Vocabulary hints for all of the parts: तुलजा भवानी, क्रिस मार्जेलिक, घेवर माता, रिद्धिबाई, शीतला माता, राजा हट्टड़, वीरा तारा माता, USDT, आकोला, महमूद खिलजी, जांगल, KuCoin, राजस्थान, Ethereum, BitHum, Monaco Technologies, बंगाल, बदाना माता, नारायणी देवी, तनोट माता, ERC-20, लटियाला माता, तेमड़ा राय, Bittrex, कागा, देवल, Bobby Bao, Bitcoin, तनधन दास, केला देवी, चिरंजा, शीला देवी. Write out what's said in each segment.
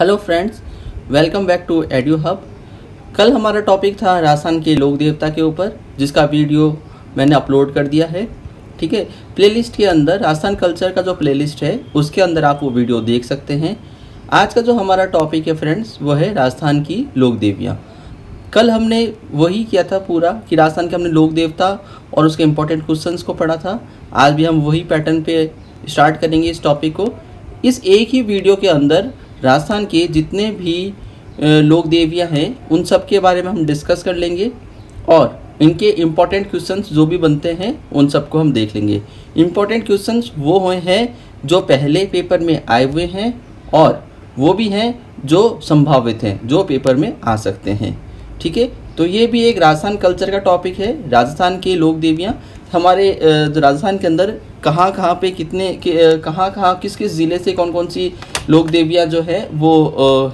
Hello friends, welcome back to Adio Hub. कल हमारा topic था राजस्थान के लोक देवता के ऊपर, जिसका वीडियो मैंने अपलोड कर दिया है। ठीक है, प्लेलिस्ट के अंदर राजस्थान कल्चर का जो प्लेलिस्ट है उसके अंदर आप वो वीडियो देख सकते हैं। आज का जो हमारा टॉपिक है फ्रेंड्स, वो है राजस्थान की लोक देवियाँ। कल हमने वही किया था पूरा कि राजस्थान के हमने लोक देवता और उसके इम्पोर्टेंट क्वेश्चंस को पढ़ा था। आज भी हम वही पैटर्न पे स्टार्ट करेंगे इस टॉपिक को। इस एक ही वीडियो के अंदर राजस्थान के जितने भी लोक देवियाँ हैं उन सब के बारे में हम डिस्कस कर लेंगे और इनके इम्पॉर्टेंट क्वेश्चंस जो भी बनते हैं उन सबको हम देख लेंगे। इम्पॉर्टेंट क्वेश्चंस वो हुए हैं जो पहले पेपर में आए हुए हैं और वो भी हैं जो संभावित हैं, जो पेपर में आ सकते हैं। ठीक है, तो ये भी एक राजस्थान कल्चर का टॉपिक है। राजस्थान के लोक देवियाँ हमारे राजस्थान के अंदर कहाँ पे कितने किस ज़िले से कौन कौन सी लोक देवियाँ जो है वो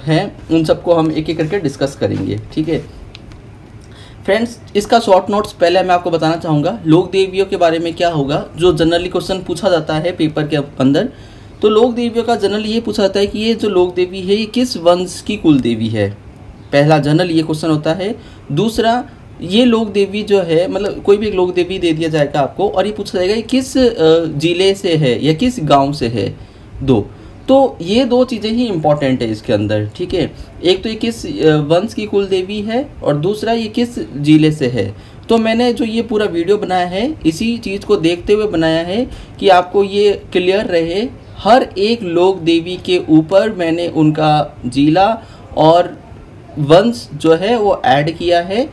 हैं, उन सबको हम एक एक करके डिस्कस करेंगे। ठीक है फ्रेंड्स, इसका शॉर्ट नोट्स पहले मैं आपको बताना चाहूँगा लोक देवियों के बारे में क्या होगा, जो जनरली क्वेश्चन पूछा जाता है पेपर के अंदर। तो लोक देवियों का जनरल ये पूछा जाता है कि ये जो लोक देवी है ये किस वंश की कुल देवी है। पहला जनरल ये क्वेश्चन होता है। दूसरा, ये लोक देवी जो है, मतलब कोई भी एक लोक देवी दे दिया जाएगा आपको और ये पूछा जाएगा ये किस ज़िले से है या किस गांव से है। दो, तो ये दो चीज़ें ही इम्पॉर्टेंट है इसके अंदर। ठीक है, एक तो ये किस वंश की कुल देवी है और दूसरा ये किस ज़िले से है। तो मैंने जो ये पूरा वीडियो बनाया है इसी चीज़ को देखते हुए बनाया है कि आपको ये क्लियर रहे। हर एक लोक देवी के ऊपर मैंने उनका ज़िला और वंश जो है वो ऐड किया है।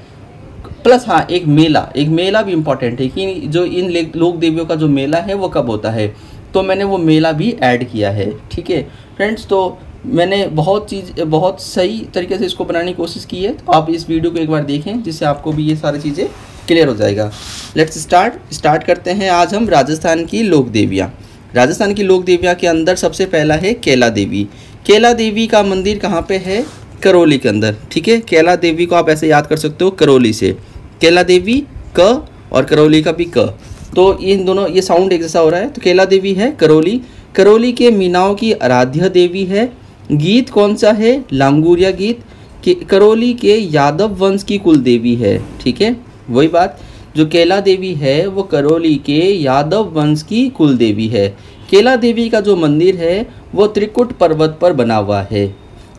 प्लस हाँ, एक मेला भी इम्पॉर्टेंट है कि जो इन लोक देवियों का जो मेला है वो कब होता है, तो मैंने वो मेला भी ऐड किया है। ठीक है फ्रेंड्स, तो मैंने बहुत सही तरीके से इसको बनाने की कोशिश की है। तो आप इस वीडियो को एक बार देखें जिससे आपको भी ये सारी चीज़ें क्लियर हो जाएगा। लेट्स स्टार्ट करते हैं। आज हम राजस्थान की लोक देवियाँ के अंदर सबसे पहला है केला देवी। केला देवी का मंदिर कहाँ पर है? करौली के अंदर। ठीक है, केला देवी को आप ऐसे याद कर सकते हो करौली से। केला देवी क और करौली का भी क, तो इन दोनों ये साउंड एक जैसा हो रहा है। तो केला देवी है करौली। करौली के मीनाओं की आराध्य देवी है। गीत कौन सा है? लांगूरिया गीत। करौली के यादव वंश की कुल देवी है। ठीक है, वही बात, जो केला देवी है वो करौली के यादव वंश की कुल देवी है। केला देवी का जो मंदिर है वो त्रिकुट पर्वत पर बना हुआ है।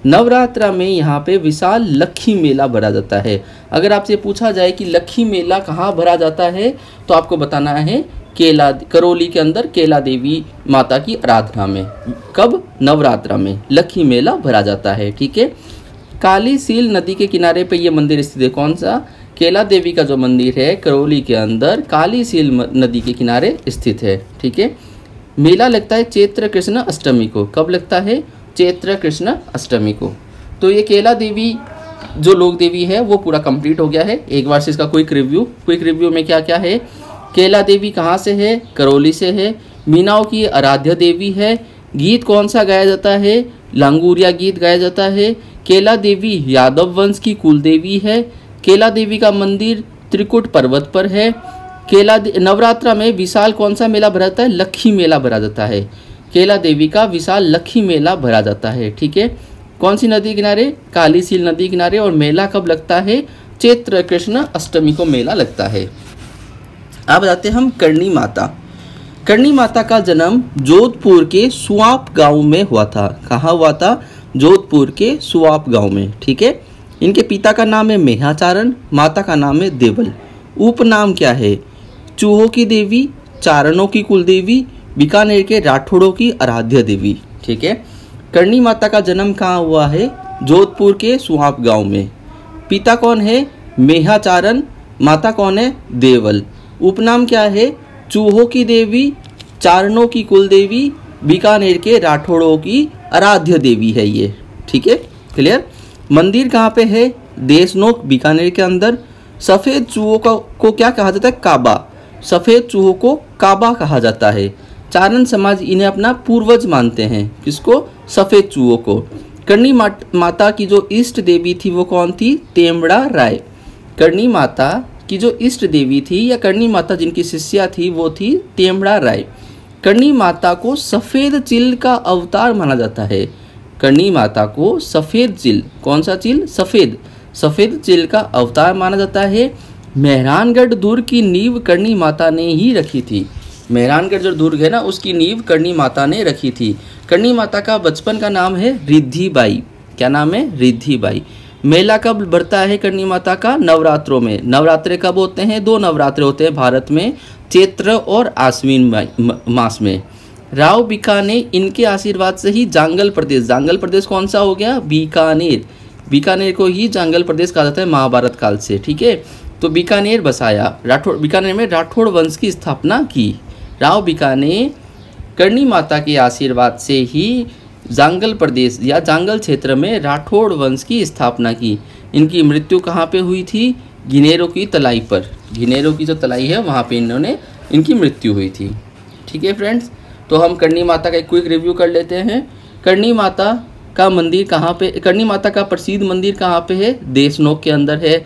नवरात्रा में यहाँ पे विशाल लक्खी मेला भरा जाता है। अगर आपसे पूछा जाए कि लक्खी मेला कहाँ भरा जाता है तो आपको बताना है करौली के अंदर केला देवी माता की आराधना में। कब? नवरात्रा में लक्खी मेला भरा जाता है। ठीक है, काली सील नदी के किनारे पे ये मंदिर स्थित है। कौन सा? केला देवी का जो मंदिर है करौली के अंदर काली सील नदी के किनारे स्थित है। ठीक है, मेला लगता है चैत्र कृष्ण अष्टमी को। कब लगता है? चैत्र कृष्ण अष्टमी को। तो ये केला देवी जो लोक देवी है वो पूरा कंप्लीट हो गया है। एक बार से इसका क्विक रिव्यू में क्या क्या है। केला देवी कहाँ से है? करौली से है। मीनाओं की आराध्य देवी है। गीत कौन सा गाया जाता है? लांगूरिया गीत गाया जाता है। केला देवी यादव वंश की कुल देवी है। केला देवी का मंदिर त्रिकुट पर्वत पर है। नवरात्रा में विशाल कौन सा मेला भरा जाता है? लक्खी मेला भरा जाता है। केला देवी का विशाल लक्खी मेला भरा जाता है। ठीक है, कौन सी नदी किनारे? काली सील नदी किनारे। और मेला कब लगता है? चैत्र कृष्ण अष्टमी को मेला लगता है। अब जाते हैं हम कर्णी माता। कर्णी माता का जन्म जोधपुर के सुआप गांव में हुआ था। कहाँ हुआ था? जोधपुर के सुआप गांव में। ठीक है, इनके पिता का नाम है मेहाचारण, माता का नाम है देवल। उपनाम क्या है? चूहों की देवी, चारणों की कुल देवी, बीकानेर के राठौड़ों की आराध्य देवी। ठीक है, कर्णी माता का जन्म कहाँ हुआ है? जोधपुर के सुआप गांव में। पिता कौन है? मेहाचारण। माता कौन है? देवल। उपनाम क्या है? चूहों की देवी, चारणों की कुल देवी, बीकानेर के राठौड़ों की आराध्य देवी है ये। ठीक है, क्लियर। मंदिर कहाँ पे है? देशनोक, बीकानेर के अंदर। सफ़ेद चूहों को क्या कहा जाता है? काबा। सफ़ेद चूहों को काबा कहा जाता है। चारण समाज इन्हें अपना पूर्वज मानते हैं। किसको? सफ़ेद चूहों को। कर्णी माता की जो इष्ट देवी थी वो कौन थी? तेमड़ा राय। कर्णी माता की जो इष्ट देवी थी या कर्णी माता जिनकी शिष्या थी वो थी तेमड़ा राय। कर्णी माता को सफ़ेद चिल का अवतार माना जाता है। कर्णी माता को सफ़ेद चिल, कौन सा चिल? सफ़ेद, सफ़ेद चिल का अवतार माना जाता है। मेहरानगढ़ दुर्ग की नींव कर्णी माता ने ही रखी थी। मेहरानगढ़ जो दुर्ग है ना, उसकी नींव कर्णी माता ने रखी थी। कर्णी माता का बचपन का नाम है रिद्धिबाई। क्या नाम है? रिद्धिबाई। मेला कब बढ़ता है कर्णी माता का? नवरात्रों में। नवरात्रे कब होते हैं? दो नवरात्रे होते हैं भारत में, चैत्र और आश्विन मास में। राव बीका ने इनके आशीर्वाद से ही जांगल प्रदेश, जांगल प्रदेश कौन सा हो गया? बीकानेर। बीकानेर को ही जांगल प्रदेश कहा जाता है महाभारत काल से, ठीक है। तो बीकानेर बसाया, राठौड़, बीकानेर में राठौड़ वंश की स्थापना की। राव बीका ने कर्णी माता के आशीर्वाद से ही जांगल प्रदेश या जांगल क्षेत्र में राठौड़ वंश की स्थापना की। इनकी मृत्यु कहाँ पे हुई थी? घिनेरों की तलाई पर। घिनेरों की जो तलाई है वहाँ पे इन्होंने इनकी मृत्यु हुई थी, ठीक है फ्रेंड्स। तो हम कर्णी माता का एक क्विक रिव्यू कर लेते हैं। कर्णी माता का मंदिर कहाँ पे, कर्णी माता का प्रसिद्ध मंदिर कहाँ पे है? देशनोक के अंदर है।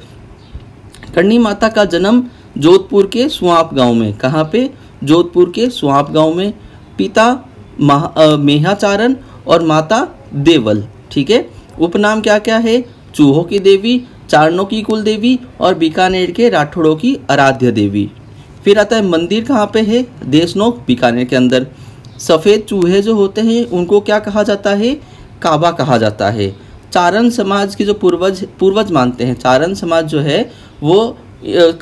कर्णी माता का जन्म जोधपुर के सुआप गाँव में। कहाँ पे? जोधपुर के सुआप गाँव में। पिता मेहाचारण और माता देवल, ठीक है। उपनाम क्या क्या है? चूहों की देवी, चारणों की कुल देवी और बीकानेर के राठौड़ों की आराध्य देवी। फिर आता है मंदिर कहाँ पे है? देशनोक, बीकानेर के अंदर। सफ़ेद चूहे जो होते हैं उनको क्या कहा जाता है? काबा कहा जाता है। चारण समाज के जो पूर्वज मानते हैं, चारण समाज जो है वो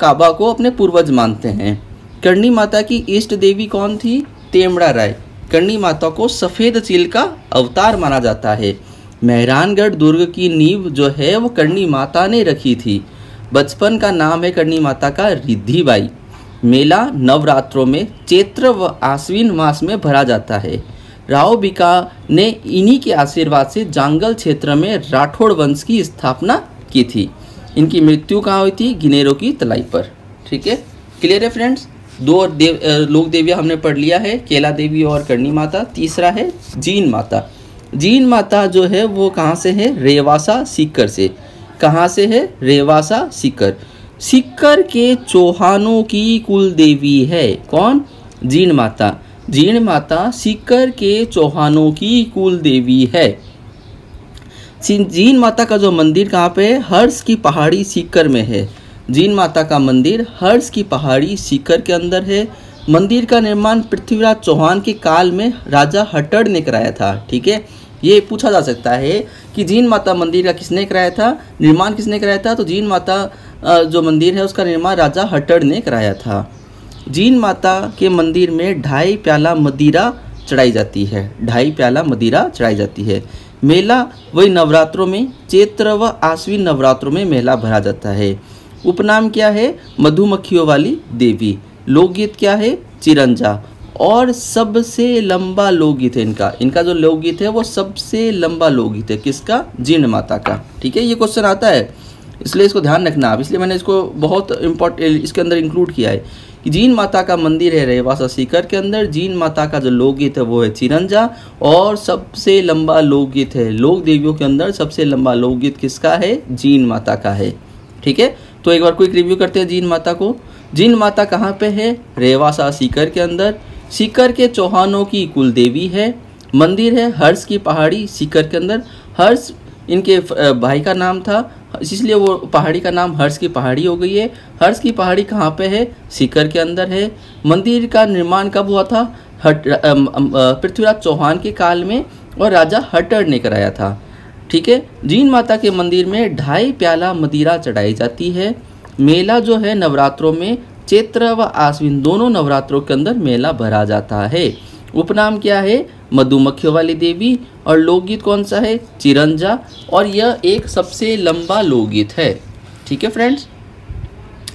काबा को अपने पूर्वज मानते हैं। कर्णी माता की इष्ट देवी कौन थी? टेमड़ा राय। कर्णी माता को सफ़ेद चील का अवतार माना जाता है। मेहरानगढ़ दुर्ग की नींव जो है वो कर्णी माता ने रखी थी। बचपन का नाम है कर्णी माता का रिद्धिबाई। मेला नवरात्रों में चैत्र व आश्विन मास में भरा जाता है। राव बीका ने इन्हीं के आशीर्वाद से जांगल क्षेत्र में राठौड़ वंश की स्थापना की थी। इनकी मृत्यु कहाँ हुई थी? घिनेरों की तलाई पर, ठीक है। क्लियर है फ्रेंड्स। दो लोक देवियाँ हमने पढ़ लिया है, केला देवी और कर्णी माता। तीसरा है जीण माता। जीण माता जो है वो कहाँ से है? रेवासा सीकर से। कहाँ से है? रेवासा सीकर। सीकर के चौहानों की कुल देवी है। कौन? जीण माता। जीण माता सीकर के चौहानों की कुल देवी है। जीण माता का जो मंदिर कहाँ पे है? हर्ष की पहाड़ी सीकर में है। जीण माता का मंदिर हर्ष की पहाड़ी सीकर के अंदर है। मंदिर का निर्माण पृथ्वीराज चौहान के काल में राजा हट्टड़ ने कराया था, ठीक है। ये पूछा जा सकता है कि जीण माता मंदिर का किसने कराया था, निर्माण किसने कराया था? तो जीण माता जो मंदिर है उसका निर्माण राजा हट्टड़ ने कराया था। जीण माता के मंदिर में 2.5 प्याला मदिरा चढ़ाई जाती है। 2.5 प्याला मदिरा चढ़ाई जाती है। मेला वही नवरात्रों में, चैत्र व आश्विन नवरात्रों में मेला भरा जाता है। उपनाम क्या है? मधुमक्खियों वाली देवी। लोकगीत क्या है? चिरंजा। और सबसे लंबा लोकगीत है इनका, इनका जो लोकगीत है वो सबसे लंबा लोकगीत है। किसका? जीण माता का, ठीक है। ये क्वेश्चन आता है इसलिए इसको ध्यान रखना आप, इसलिए मैंने इसको बहुत इम्पोर्टेंट इसके अंदर इंक्लूड किया है कि जीण माता का मंदिर है रेवासा सीकर के अंदर। जीण माता का जो लोकगीत है वो है चिरंजा और सबसे लंबा लोकगीत है। लोक देवियों के अंदर सबसे लंबा लोकगीत किसका है? जीण माता का है, ठीक है। तो एक बार क्विक रिव्यू करते हैं जीण माता को। जीण माता कहाँ पे है? रेवासा सीकर के अंदर। सीकर के चौहानों की कुल देवी है। मंदिर है हर्ष की पहाड़ी सीकर के अंदर। हर्ष इनके भाई का नाम था, इसलिए वो पहाड़ी का नाम हर्ष की पहाड़ी हो गई है। हर्ष की पहाड़ी कहाँ पे है? सीकर के अंदर है। मंदिर का निर्माण कब हुआ था? पृथ्वीराज चौहान के काल में और राजा हट्टड़ ने कराया था, ठीक है। जीण माता के मंदिर में 2.5 प्याला मदिरा चढ़ाई जाती है। मेला जो है नवरात्रों में, चैत्र व आश्विन दोनों नवरात्रों के अंदर मेला भरा जाता है। उपनाम क्या है? मधुमक्खियों वाली देवी। और लोकगीत कौन सा है? चिरंजा। और यह एक सबसे लंबा लोकगीत है, ठीक है फ्रेंड्स।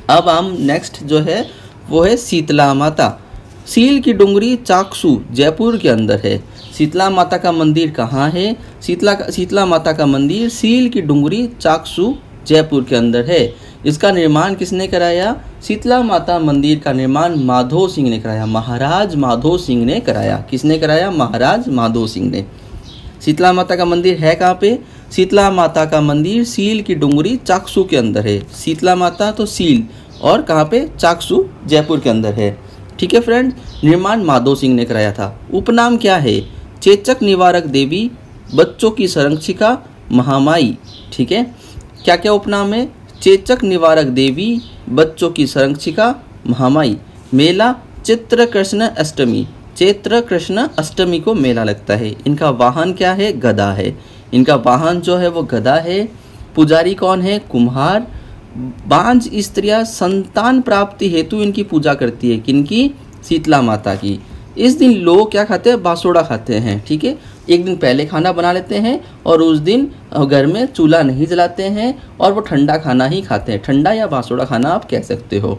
अब हम नेक्स्ट जो है वो है शीतला माता। सील की डोंगरी चाकसू जयपुर के अंदर है। शीतला माता का मंदिर कहाँ है? शीतला माता का मंदिर सील की डुंगरी चाकसू जयपुर के अंदर है। इसका निर्माण किसने कराया? शीतला माता मंदिर का निर्माण माधो सिंह ने कराया। महाराज माधो सिंह ने कराया। किसने कराया? महाराज माधो सिंह ने। शीतला माता का मंदिर है कहाँ पे? शीतला माता का मंदिर सील की डुंगरी चाकसू के अंदर है। शीतला माता तो सील और कहाँ पे? चाकसू जयपुर के अंदर है, ठीक है फ्रेंड। निर्माण माधो सिंह ने कराया था। उपनाम क्या है? चेचक निवारक देवी, बच्चों की संरक्षिका महामाई, ठीक है। क्या क्या उपनाम है? चेचक निवारक देवी, बच्चों की संरक्षिका महामाई। मेला चित्र कृष्ण अष्टमी, चैत्र कृष्ण अष्टमी को मेला लगता है। इनका वाहन क्या है? गधा है। इनका वाहन जो है वो गधा है। पुजारी कौन है? कुम्हार। बांझ स्त्रियां संतान प्राप्ति हेतु इनकी पूजा करती है, किनकी? शीतला माता की। इस दिन लोग क्या खाते हैं? बासोड़ा खाते हैं, ठीक है। एक दिन पहले खाना बना लेते हैं और उस दिन घर में चूल्हा नहीं जलाते हैं और वो ठंडा खाना ही खाते हैं, ठंडा या बासोड़ा खाना आप कह सकते हो।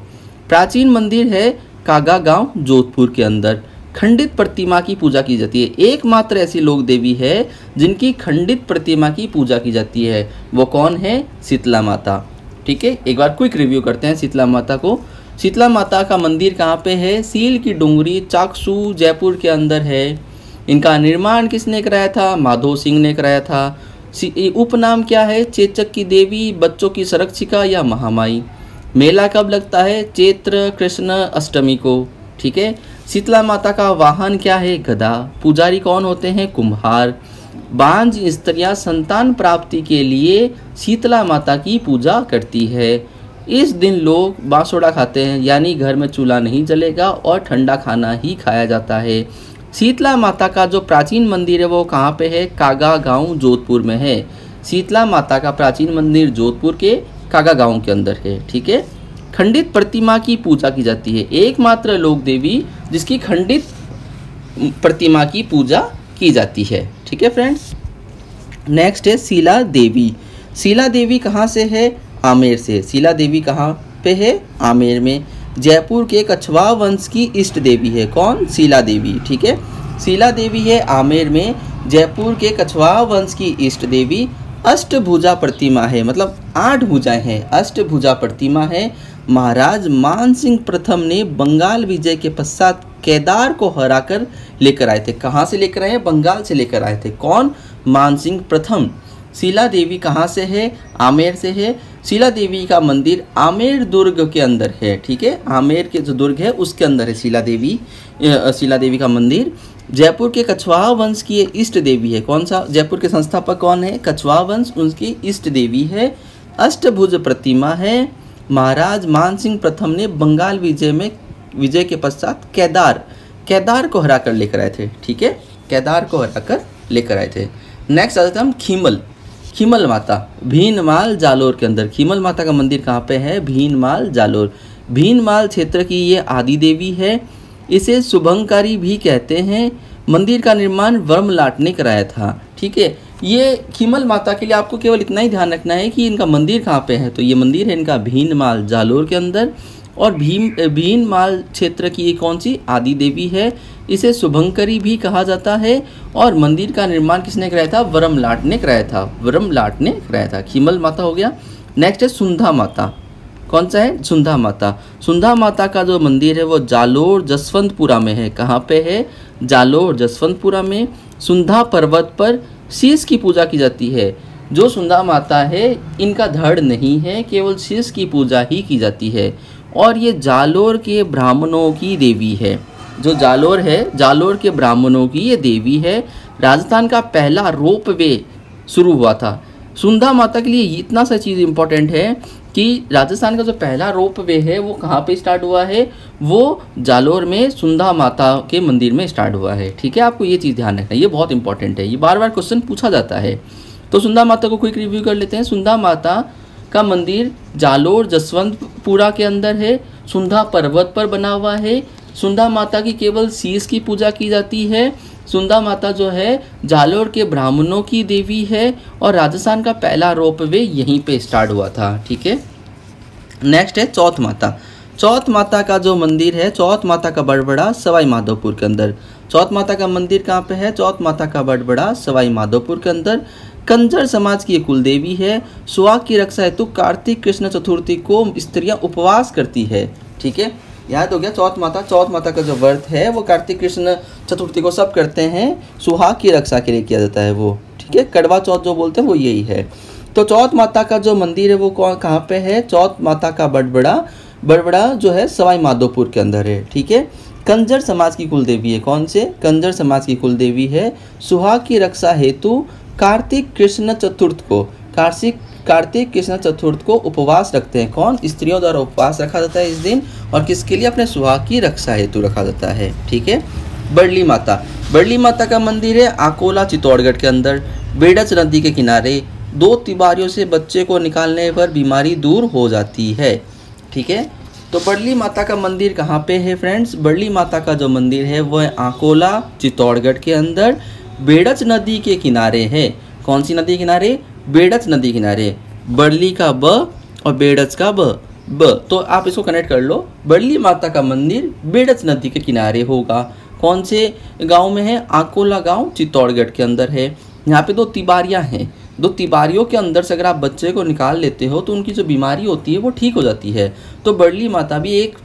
प्राचीन मंदिर है कागा गांव जोधपुर के अंदर। खंडित प्रतिमा की पूजा की जाती है। एकमात्र ऐसी लोक देवी है जिनकी खंडित प्रतिमा की पूजा की जाती है, वो कौन है? शीतला माता, ठीक है। एक बार क्विक रिव्यू करते हैं शीतला माता को। शीतला माता का मंदिर कहाँ पे है? सील की डोंगरी चाकसू जयपुर के अंदर है। इनका निर्माण किसने कराया था? माधो सिंह ने कराया था। उपनाम क्या है? चेचक की देवी, बच्चों की संरक्षिका या महामाई। मेला कब लगता है? चैत्र कृष्ण अष्टमी को, ठीक है। शीतला माता का वाहन क्या है? गधा। पुजारी कौन होते हैं? कुम्हार। बांझ स्त्रियां संतान प्राप्ति के लिए शीतला माता की पूजा करती है। इस दिन लोग बांसोड़ा खाते हैं, यानी घर में चूल्हा नहीं जलेगा और ठंडा खाना ही खाया जाता है। शीतला माता का जो प्राचीन मंदिर है वो कहाँ पे है? कागा गांव जोधपुर में है। शीतला माता का प्राचीन मंदिर जोधपुर के कागा गांव के अंदर है, ठीक है। खंडित प्रतिमा की पूजा की जाती है। एकमात्र लोक देवी जिसकी खंडित प्रतिमा की पूजा की जाती है, ठीक है फ्रेंड्स। नेक्स्ट है शीला देवी। शीला देवी कहाँ से है? आमेर से। शीला देवी कहाँ पे है? आमेर में। जयपुर के कछवाहा वंश की इष्ट देवी है। कौन? शीला देवी, ठीक है। शीला देवी है आमेर में, जयपुर के कछवाहा वंश की इष्ट देवी। अष्टभुजा प्रतिमा है, मतलब 8 भुजाएं हैं, अष्टभुजा प्रतिमा है। महाराज मानसिंह प्रथम ने बंगाल विजय के पश्चात केदार को हराकर लेकर आए थे। कहाँ से लेकर आए? बंगाल से लेकर आए थे। कौन? मानसिंह प्रथम। शीला देवी कहाँ से है? आमेर से है। शीला देवी का मंदिर आमेर दुर्ग के अंदर है, ठीक है। आमेर के जो दुर्ग है उसके अंदर है शीला देवी का मंदिर। जयपुर के कछवाहा वंश की इष्ट देवी है। कौन सा? जयपुर के संस्थापक कौन है? कछवाहा वंश, उनकी इष्ट देवी है। अष्टभुज प्रतिमा है। महाराज मानसिंह प्रथम ने बंगाल विजय के पश्चात केदार को हरा कर लेकर आए थे, ठीक है। केदार को हरा कर लेकर आए थे। नेक्स्ट आ जाते हैं हम खीमल माता, भीनमाल जालोर के अंदर। खीमल माता का मंदिर कहाँ पे है? भीनमाल जालोर। भीनमाल क्षेत्र की ये आदि देवी है। इसे शुभंकारी भी कहते हैं। मंदिर का निर्माण वर्मलाट ने कराया था, ठीक है। ये खीमल माता के लिए आपको केवल इतना ही ध्यान रखना है कि इनका मंदिर कहाँ पे है, तो ये मंदिर है इनका भीनमाल जालोर के अंदर। और भीनमाल क्षेत्र की ये कौन सी आदि देवी है? इसे शुभंकरी भी कहा जाता है। और मंदिर का निर्माण किसने कराया था? वरमलाट ने कराया था, वरमलाट ने कराया था। खीमल माता हो गया। नेक्स्ट है सुंधा माता। कौन सा है? सुंधा माता। सुंधा माता का जो मंदिर है वो जालोर जसवंतपुरा में है। कहाँ पे है? जालोर जसवंतपुरा में। सुंधा पर्वत पर शीश की पूजा की जाती है। जो सुंधा माता है इनका धड़ नहीं है, केवल शीश की पूजा ही की जाती है। और ये जालोर के ब्राह्मणों की देवी है। जो जालोर है, जालोर के ब्राह्मणों की ये देवी है। राजस्थान का पहला रोप वे शुरू हुआ था। सुंधा माता के लिए इतना सा चीज़ इम्पॉर्टेंट है कि राजस्थान का जो पहला रोप वे है वो कहाँ पे स्टार्ट हुआ है? वो जालोर में सुंधा माता के मंदिर में स्टार्ट हुआ है, ठीक है। आपको ये चीज़ ध्यान रखना है, ये बहुत इंपॉर्टेंट है, ये बार बार क्वेश्चन पूछा जाता है। तो सुंधा माता को क्विक रिव्यू कर लेते हैं। सुंधा माता का मंदिर जालोर जसवंतपुरा के अंदर है। सुंधा पर्वत पर बना हुआ है। सुंधा माता की केवल शीश की पूजा की जाती है। सुंधा माता जो है जालोर के ब्राह्मणों की देवी है। और राजस्थान का पहला रोप वे यहीं पे स्टार्ट हुआ था, ठीक है। नेक्स्ट है चौथ माता। चौथ माता का जो मंदिर है, चौथ माता का बड़बड़ा सवाई माधोपुर के अंदर। चौथ माता का मंदिर कहाँ पे है? चौथ माता का बड़बड़ा सवाई माधोपुर के अंदर। कंजर समाज की कुल देवी है। सुआप की रक्षा हेतु कार्तिक कृष्ण चतुर्थी को स्त्रियां उपवास करती है, ठीक है। याद हो गया चौथ माता। चौथ माता का जो व्रत है वो कार्तिक कृष्ण चतुर्थी को सब करते हैं, सुहाग की रक्षा के लिए किया जाता है वो, ठीक है। करवा चौथ जो बोलते हैं वो यही है। तो चौथ माता का जो मंदिर है वो कहाँ पे है? चौथ माता का बड़बड़ा जो है सवाई माधोपुर के अंदर है, ठीक है। कंजर समाज की कुलदेवी है। कौन से? कंजर समाज की कुलदेवी है। सुहाग की रक्षा हेतु कार्तिक कृष्ण चतुर्थ को उपवास रखते हैं। कौन? स्त्रियों द्वारा उपवास रखा जाता है इस दिन, और किसके लिए? अपने सुहाग की रक्षा हेतु रखा जाता है। ठीक है। बड़ली माता, बड़ली माता का मंदिर है आकोला चित्तौड़गढ़ के अंदर, बेड़च नदी के किनारे। 2 तिवारियों से बच्चे को निकालने पर बीमारी दूर हो जाती है। ठीक है। तो बड़ली माता का मंदिर कहाँ पे है फ्रेंड्स? बड़ली माता का जो मंदिर है वह आकोला चित्तौड़गढ़ के अंदर बेड़च नदी के किनारे है। कौन सी नदी किनारे? बेड़च नदी किनारे। बड़ली का ब और बेड़च का ब, तो आप इसको कनेक्ट कर लो। बड़ली माता का मंदिर बेड़च नदी के किनारे होगा। कौन से गांव में है? आकोला गांव चित्तौड़गढ़ के अंदर है। यहाँ पे 2 तिबारियाँ हैं। 2 तिबारियों के अंदर से अगर आप बच्चे को निकाल लेते हो तो उनकी जो बीमारी होती है वो ठीक हो जाती है। तो बड़ली माता भी एक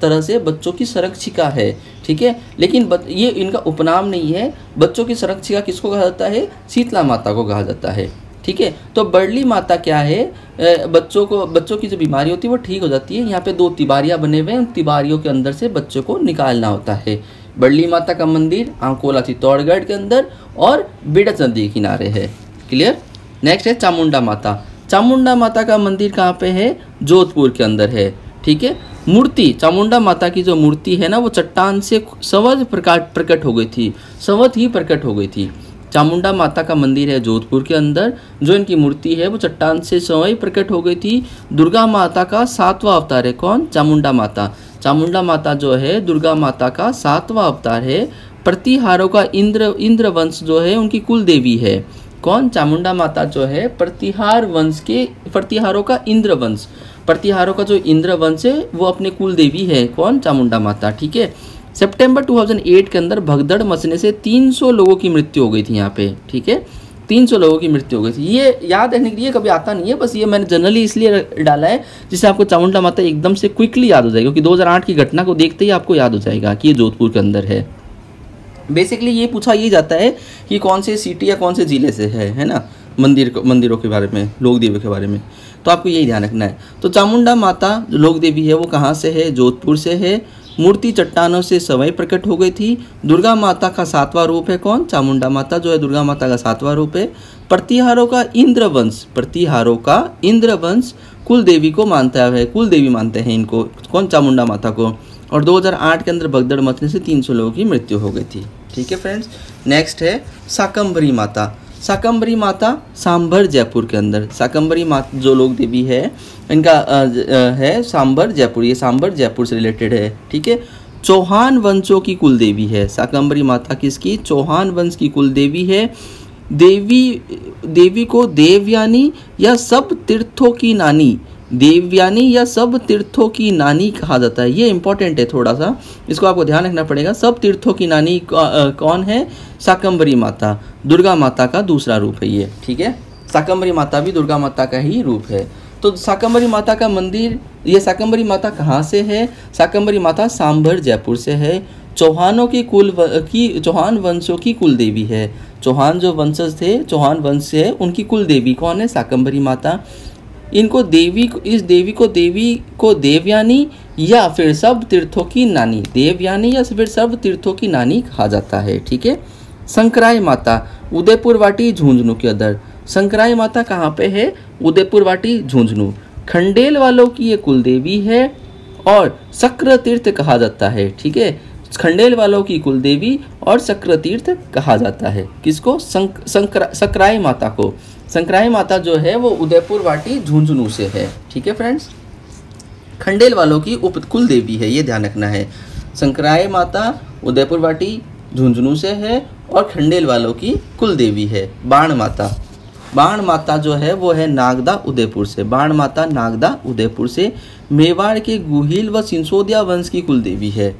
तरह से बच्चों की संरक्षिका है। ठीक है। लेकिन ये इनका उपनाम नहीं है। बच्चों की संरक्षिका किसको कहा जाता है? शीतला माता को कहा जाता है। ठीक है। तो बड़ली माता क्या है? बच्चों की जो बीमारी होती है वो ठीक हो जाती है। यहाँ पे 2 तिबारियाँ बने हुए हैं, उन तिबारियों के अंदर से बच्चों को निकालना होता है। बड़ली माता का मंदिर आंकोला चित्तौड़गढ़ के अंदर और बीड़च नदी के किनारे है। क्लियर। नेक्स्ट है चामुंडा माता। चामुंडा माता का मंदिर कहाँ पे है? जोधपुर के अंदर है। ठीक है। मूर्ति, चामुंडा माता की जो मूर्ति है ना, वो चट्टान से सवध प्रकट हो गई थी, सवध ही प्रकट हो गई थी। चामुंडा माता का मंदिर है जोधपुर के अंदर, जो इनकी मूर्ति है वो चट्टान से स्वयं प्रकट हो गई थी। दुर्गा माता का 7वां अवतार है। कौन? चामुंडा माता। चामुंडा माता जो है दुर्गा माता का 7वां अवतार है। प्रतिहारों का इंद्रवंश जो है उनकी कुल देवी है। कौन? चामुंडा माता जो है प्रतिहार वंश के, प्रतिहारों का इंद्रवंश, प्रतिहारों का जो इंद्रवंश है वो अपने कुल देवी है। कौन? चामुंडा माता। ठीक है। सितंबर 2008 के अंदर भगदड़ मचने से 300 लोगों की मृत्यु हो गई थी यहाँ पे। ठीक है। 300 लोगों की मृत्यु हो गई थी। ये याद रहने के लिए कभी आता नहीं है, बस ये मैंने जनरली इसलिए डाला है जिससे आपको चामुंडा माता एकदम से क्विकली याद हो जाएगी, क्योंकि 2008 की घटना को देखते ही आपको याद हो जाएगा कि ये जोधपुर के अंदर है। बेसिकली ये पूछा ये जाता है कि कौन से सिटी या कौन से ज़िले से है ना, मंदिरों के बारे में, लोक देवी के बारे में, तो आपको यही ध्यान रखना है। तो चामुंडा माता जो लोक देवी है वो कहाँ से है? जोधपुर से है। मूर्ति चट्टानों से सवाई प्रकट हो गई थी। दुर्गा माता का 7वां रूप है। कौन? चामुंडा माता जो है दुर्गा माता का 7वां रूप है। प्रतिहारों का इंद्रवंश, प्रतिहारों का इंद्रवंश कुल देवी को मानता है, कुल देवी मानते हैं इनको। कौन? चामुंडा माता को। और 2008 के अंदर भगदड़ मचने से 300 लोगों की मृत्यु हो गई थी। ठीक है फ्रेंड्स। नेक्स्ट है साकंबरी माता। साकंबरी माता सांभर जयपुर के अंदर। साकंबरी माता जो लोक देवी है इनका है सांभर जयपुर, ये सांभर जयपुर से रिलेटेड है। ठीक है। चौहान वंशों की कुल देवी है साकंबरी माता। किसकी? चौहान वंश की कुल देवी है। देवी को देवयानी या सब तीर्थों की नानी, देवयानी या सब तीर्थों की नानी कहा जाता है। ये इंपॉर्टेंट है, थोड़ा सा इसको आपको ध्यान रखना पड़ेगा। सब तीर्थों की नानी कौन है? साकंबरी माता, दुर्गा माता का 2रा रूप है ये। ठीक है। साकंबरी माता भी दुर्गा माता का ही रूप है। तो साकंबरी माता का मंदिर, ये साकंबरी माता कहाँ से है? साकंबरी माता सांभर जयपुर से है। चौहानों की चौहान वंशों की कुल देवी है। चौहान जो वंशज थे, चौहान वंश से, उनकी कुल देवी कौन है? साकंबरी माता। इनको देवी, इस देवी को देवयानी या फिर सब तीर्थों की नानी, देवयानी या फिर सब तीर्थों की नानी कहा जाता है। ठीक है। संकराय माता उदयपुर वाटी झूंझनु के अंदर। संकराय माता कहाँ पे है? उदयपुर वाटी झूंझनु। खंडेल वालों की ये कुल देवी है और शक्र तीर्थ कहा जाता है। ठीक है। खंडेल वालों की कुल देवी और शक्र तीर्थ कहा जाता है। किसको? संकराय माता को। संकराय माता जो है वो उदयपुर वाटी झुंझुनू से है। ठीक है फ्रेंड्स। खंडेल वालों की उपकुल देवी है, ये ध्यान रखना है। संकराय माता उदयपुर वाटी झुंझुनू से है और खंडेल वालों की कुल देवी है। बाण माता, बाण माता जो है वो है नागदा उदयपुर से। बाण माता नागदा उदयपुर से। मेवाड़ के गुहिल व सिंसोदिया वंश की कुल देवी है।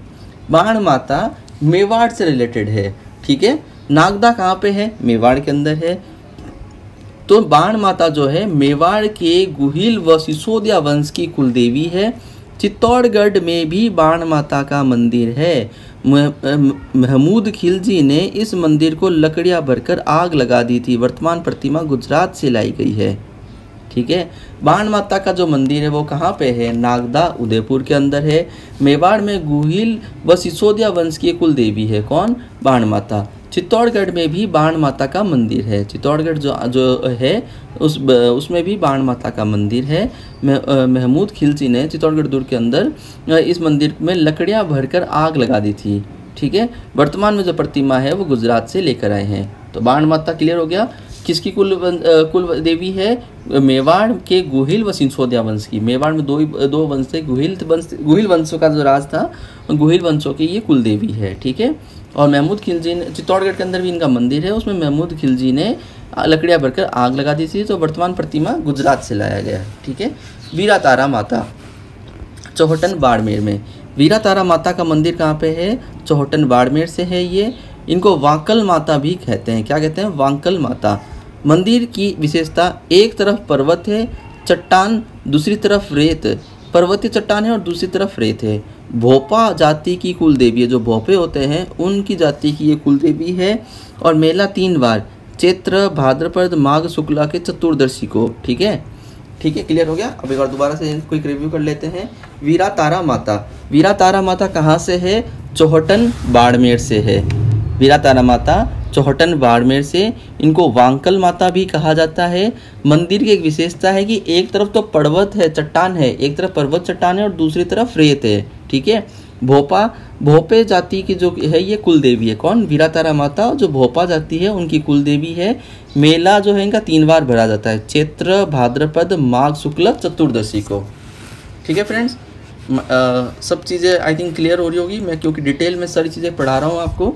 बाण माता मेवाड़ से रिलेटेड है। ठीक है। नागदा कहाँ पे है? मेवाड़ के अंदर है। तो बाण माता जो है मेवाड़ के गुहिल व सिसोदिया वंश की कुलदेवी है। चित्तौड़गढ़ में भी बाण माता का मंदिर है। महमूद खिलजी ने इस मंदिर को लकड़ियाँ भरकर आग लगा दी थी। वर्तमान प्रतिमा गुजरात से लाई गई है। ठीक है। बाण माता का जो मंदिर है वो कहाँ पे है, नागदा उदयपुर के अंदर है। मेवाड़ में गुहिल व सिसोदिया वंश की कुल देवी है कौन, बाण माता। चित्तौड़गढ़ में भी बाण माता का मंदिर है, चित्तौड़गढ़ जो है उसमें भी बाण माता का मंदिर है। महमूद खिलजी ने चित्तौड़गढ़ दुर्ग के अंदर इस मंदिर में लकड़ियाँ भरकर आग लगा दी थी, ठीक है। वर्तमान में जो प्रतिमा है वो गुजरात से लेकर आए हैं। तो बाण माता क्लियर हो गया, किसकी कुल देवी है, मेवाड़ के गुहिल व सिसोदिया वंश की। मेवाड़ में दो वंश थे, गुहिल वंशों का जो राज था, गुहिल वंशों की ये कुल देवी है, ठीक है। और महमूद खिलजी ने, चित्तौड़गढ़ के अंदर भी इनका मंदिर है, उसमें महमूद खिलजी ने लकड़ियाँ भरकर आग लगा दी थी। तो वर्तमान प्रतिमा गुजरात से लाया गया, ठीक है। वीरा तारा माता चौहटन बाड़मेर में, वीरा तारा माता का मंदिर कहाँ पे है, चौहटन बाड़मेर से है ये। इनको वांकल माता भी कहते हैं, क्या कहते हैं, वांकल माता। मंदिर की विशेषता, एक तरफ पर्वत है चट्टान, दूसरी तरफ रेत, पर्वतीय चट्टान है और दूसरी तरफ रेत है। भोपा जाति की कुल देवी है, जो भोपे होते हैं उनकी जाति की ये कुल देवी है। और मेला 3 बार, चैत्र, भाद्रपद, माघ शुक्ला के चतुर्दशी को, ठीक है। ठीक है, क्लियर हो गया। अब एक बार दोबारा से क्विक रिव्यू कर लेते हैं। वीरा तारा माता, वीरा तारा माता कहाँ से है, चौहटन बाड़मेर से है। वीरा तारा माता चौहटन बाड़मेर से। इनको वांकल माता भी कहा जाता है। मंदिर की एक विशेषता है कि एक तरफ तो पर्वत है, चट्टान है, एक तरफ पर्वत चट्टान है और दूसरी तरफ रेत है, ठीक है। भोपे जाति की जो है ये कुल देवी है कौन, वीरा तारा माता, जो भोपा जाति है उनकी कुल देवी है। मेला जो है इनका 3 बार भरा जाता है, चैत्र, भाद्रपद, माघ शुक्ल चतुर्दशी को, ठीक है। फ्रेंड्स सब चीज़ें आई थिंक क्लियर हो रही होगी, मैं क्योंकि डिटेल में सारी चीज़ें पढ़ा रहा हूँ आपको।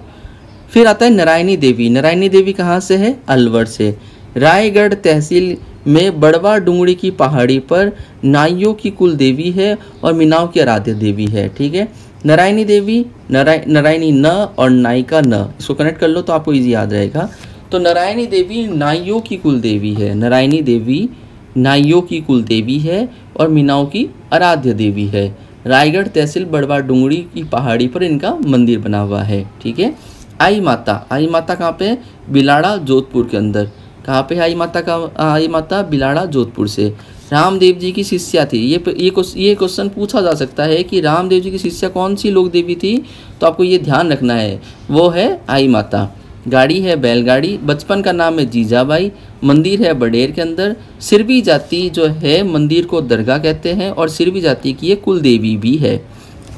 फिर आता है नारायणी देवी। नारायणी देवी कहाँ से है, अलवर से। रायगढ़ तहसील में बड़वा डुंगड़ी की पहाड़ी पर नाइयों की कुल देवी है और मीनाओं की आराध्य देवी है, ठीक है। नारायणी देवी, नारायणी न और नाई का न, इसको कनेक्ट कर लो तो आपको इजी याद रहेगा। तो नारायणी देवी नाइयों की कुल देवी है, नारायणी देवी नाइयों की कुल देवी है और मीनाओं की आराध्य देवी है। रायगढ़ तहसील बड़वा डुंगड़ी की पहाड़ी पर इनका मंदिर बना हुआ है, ठीक है। आई माता, आई माता कहाँ पे, बिलाड़ा जोधपुर के अंदर। कहाँ पे है आई माता का, आई माता बिलाड़ा जोधपुर से। रामदेव जी की शिष्या थी, ये क्वेश्चन पूछा जा सकता है कि रामदेव जी की शिष्या कौन सी लोक देवी थी, तो आपको ये ध्यान रखना है, वो है आई माता। गाड़ी है बैलगाड़ी, बचपन का नाम है जीजाबाई, मंदिर है बडेर के अंदर। सिरवी जाति जो है मंदिर को दरगाह कहते हैं और सिरवी जाति की ये कुल देवी भी है,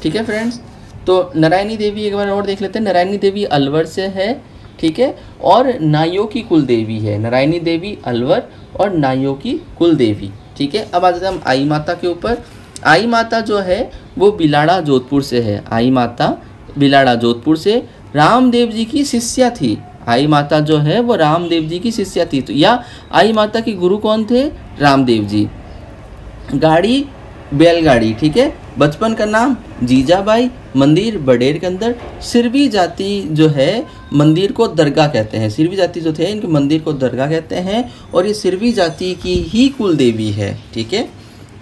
ठीक है फ्रेंड्स। तो नारायणी देवी एक बार और देख लेते हैं। नारायणी देवी अलवर से है, ठीक है, और नाइयों की कुल देवी है। नारायणी देवी अलवर और नाइयों की कुल देवी, ठीक है। अब आ जाते हैं हम आई माता के ऊपर। आई माता जो है वो बिलाड़ा जोधपुर से है। आई माता बिलाड़ा जोधपुर से। रामदेव जी की शिष्या थी। आई माता जो है वो रामदेव जी की शिष्या थी, तो या आई माता के गुरु कौन थे, रामदेव जी। गाड़ी बैलगाड़ी, ठीक है, बचपन का नाम जीजाबाई, मंदिर बडेर के अंदर। सिरवी जाति जो है मंदिर को दरगाह कहते हैं। सिरवी जाति जो थे इनके मंदिर को दरगाह कहते हैं और ये सिरवी जाति की ही कुल देवी है, ठीक है।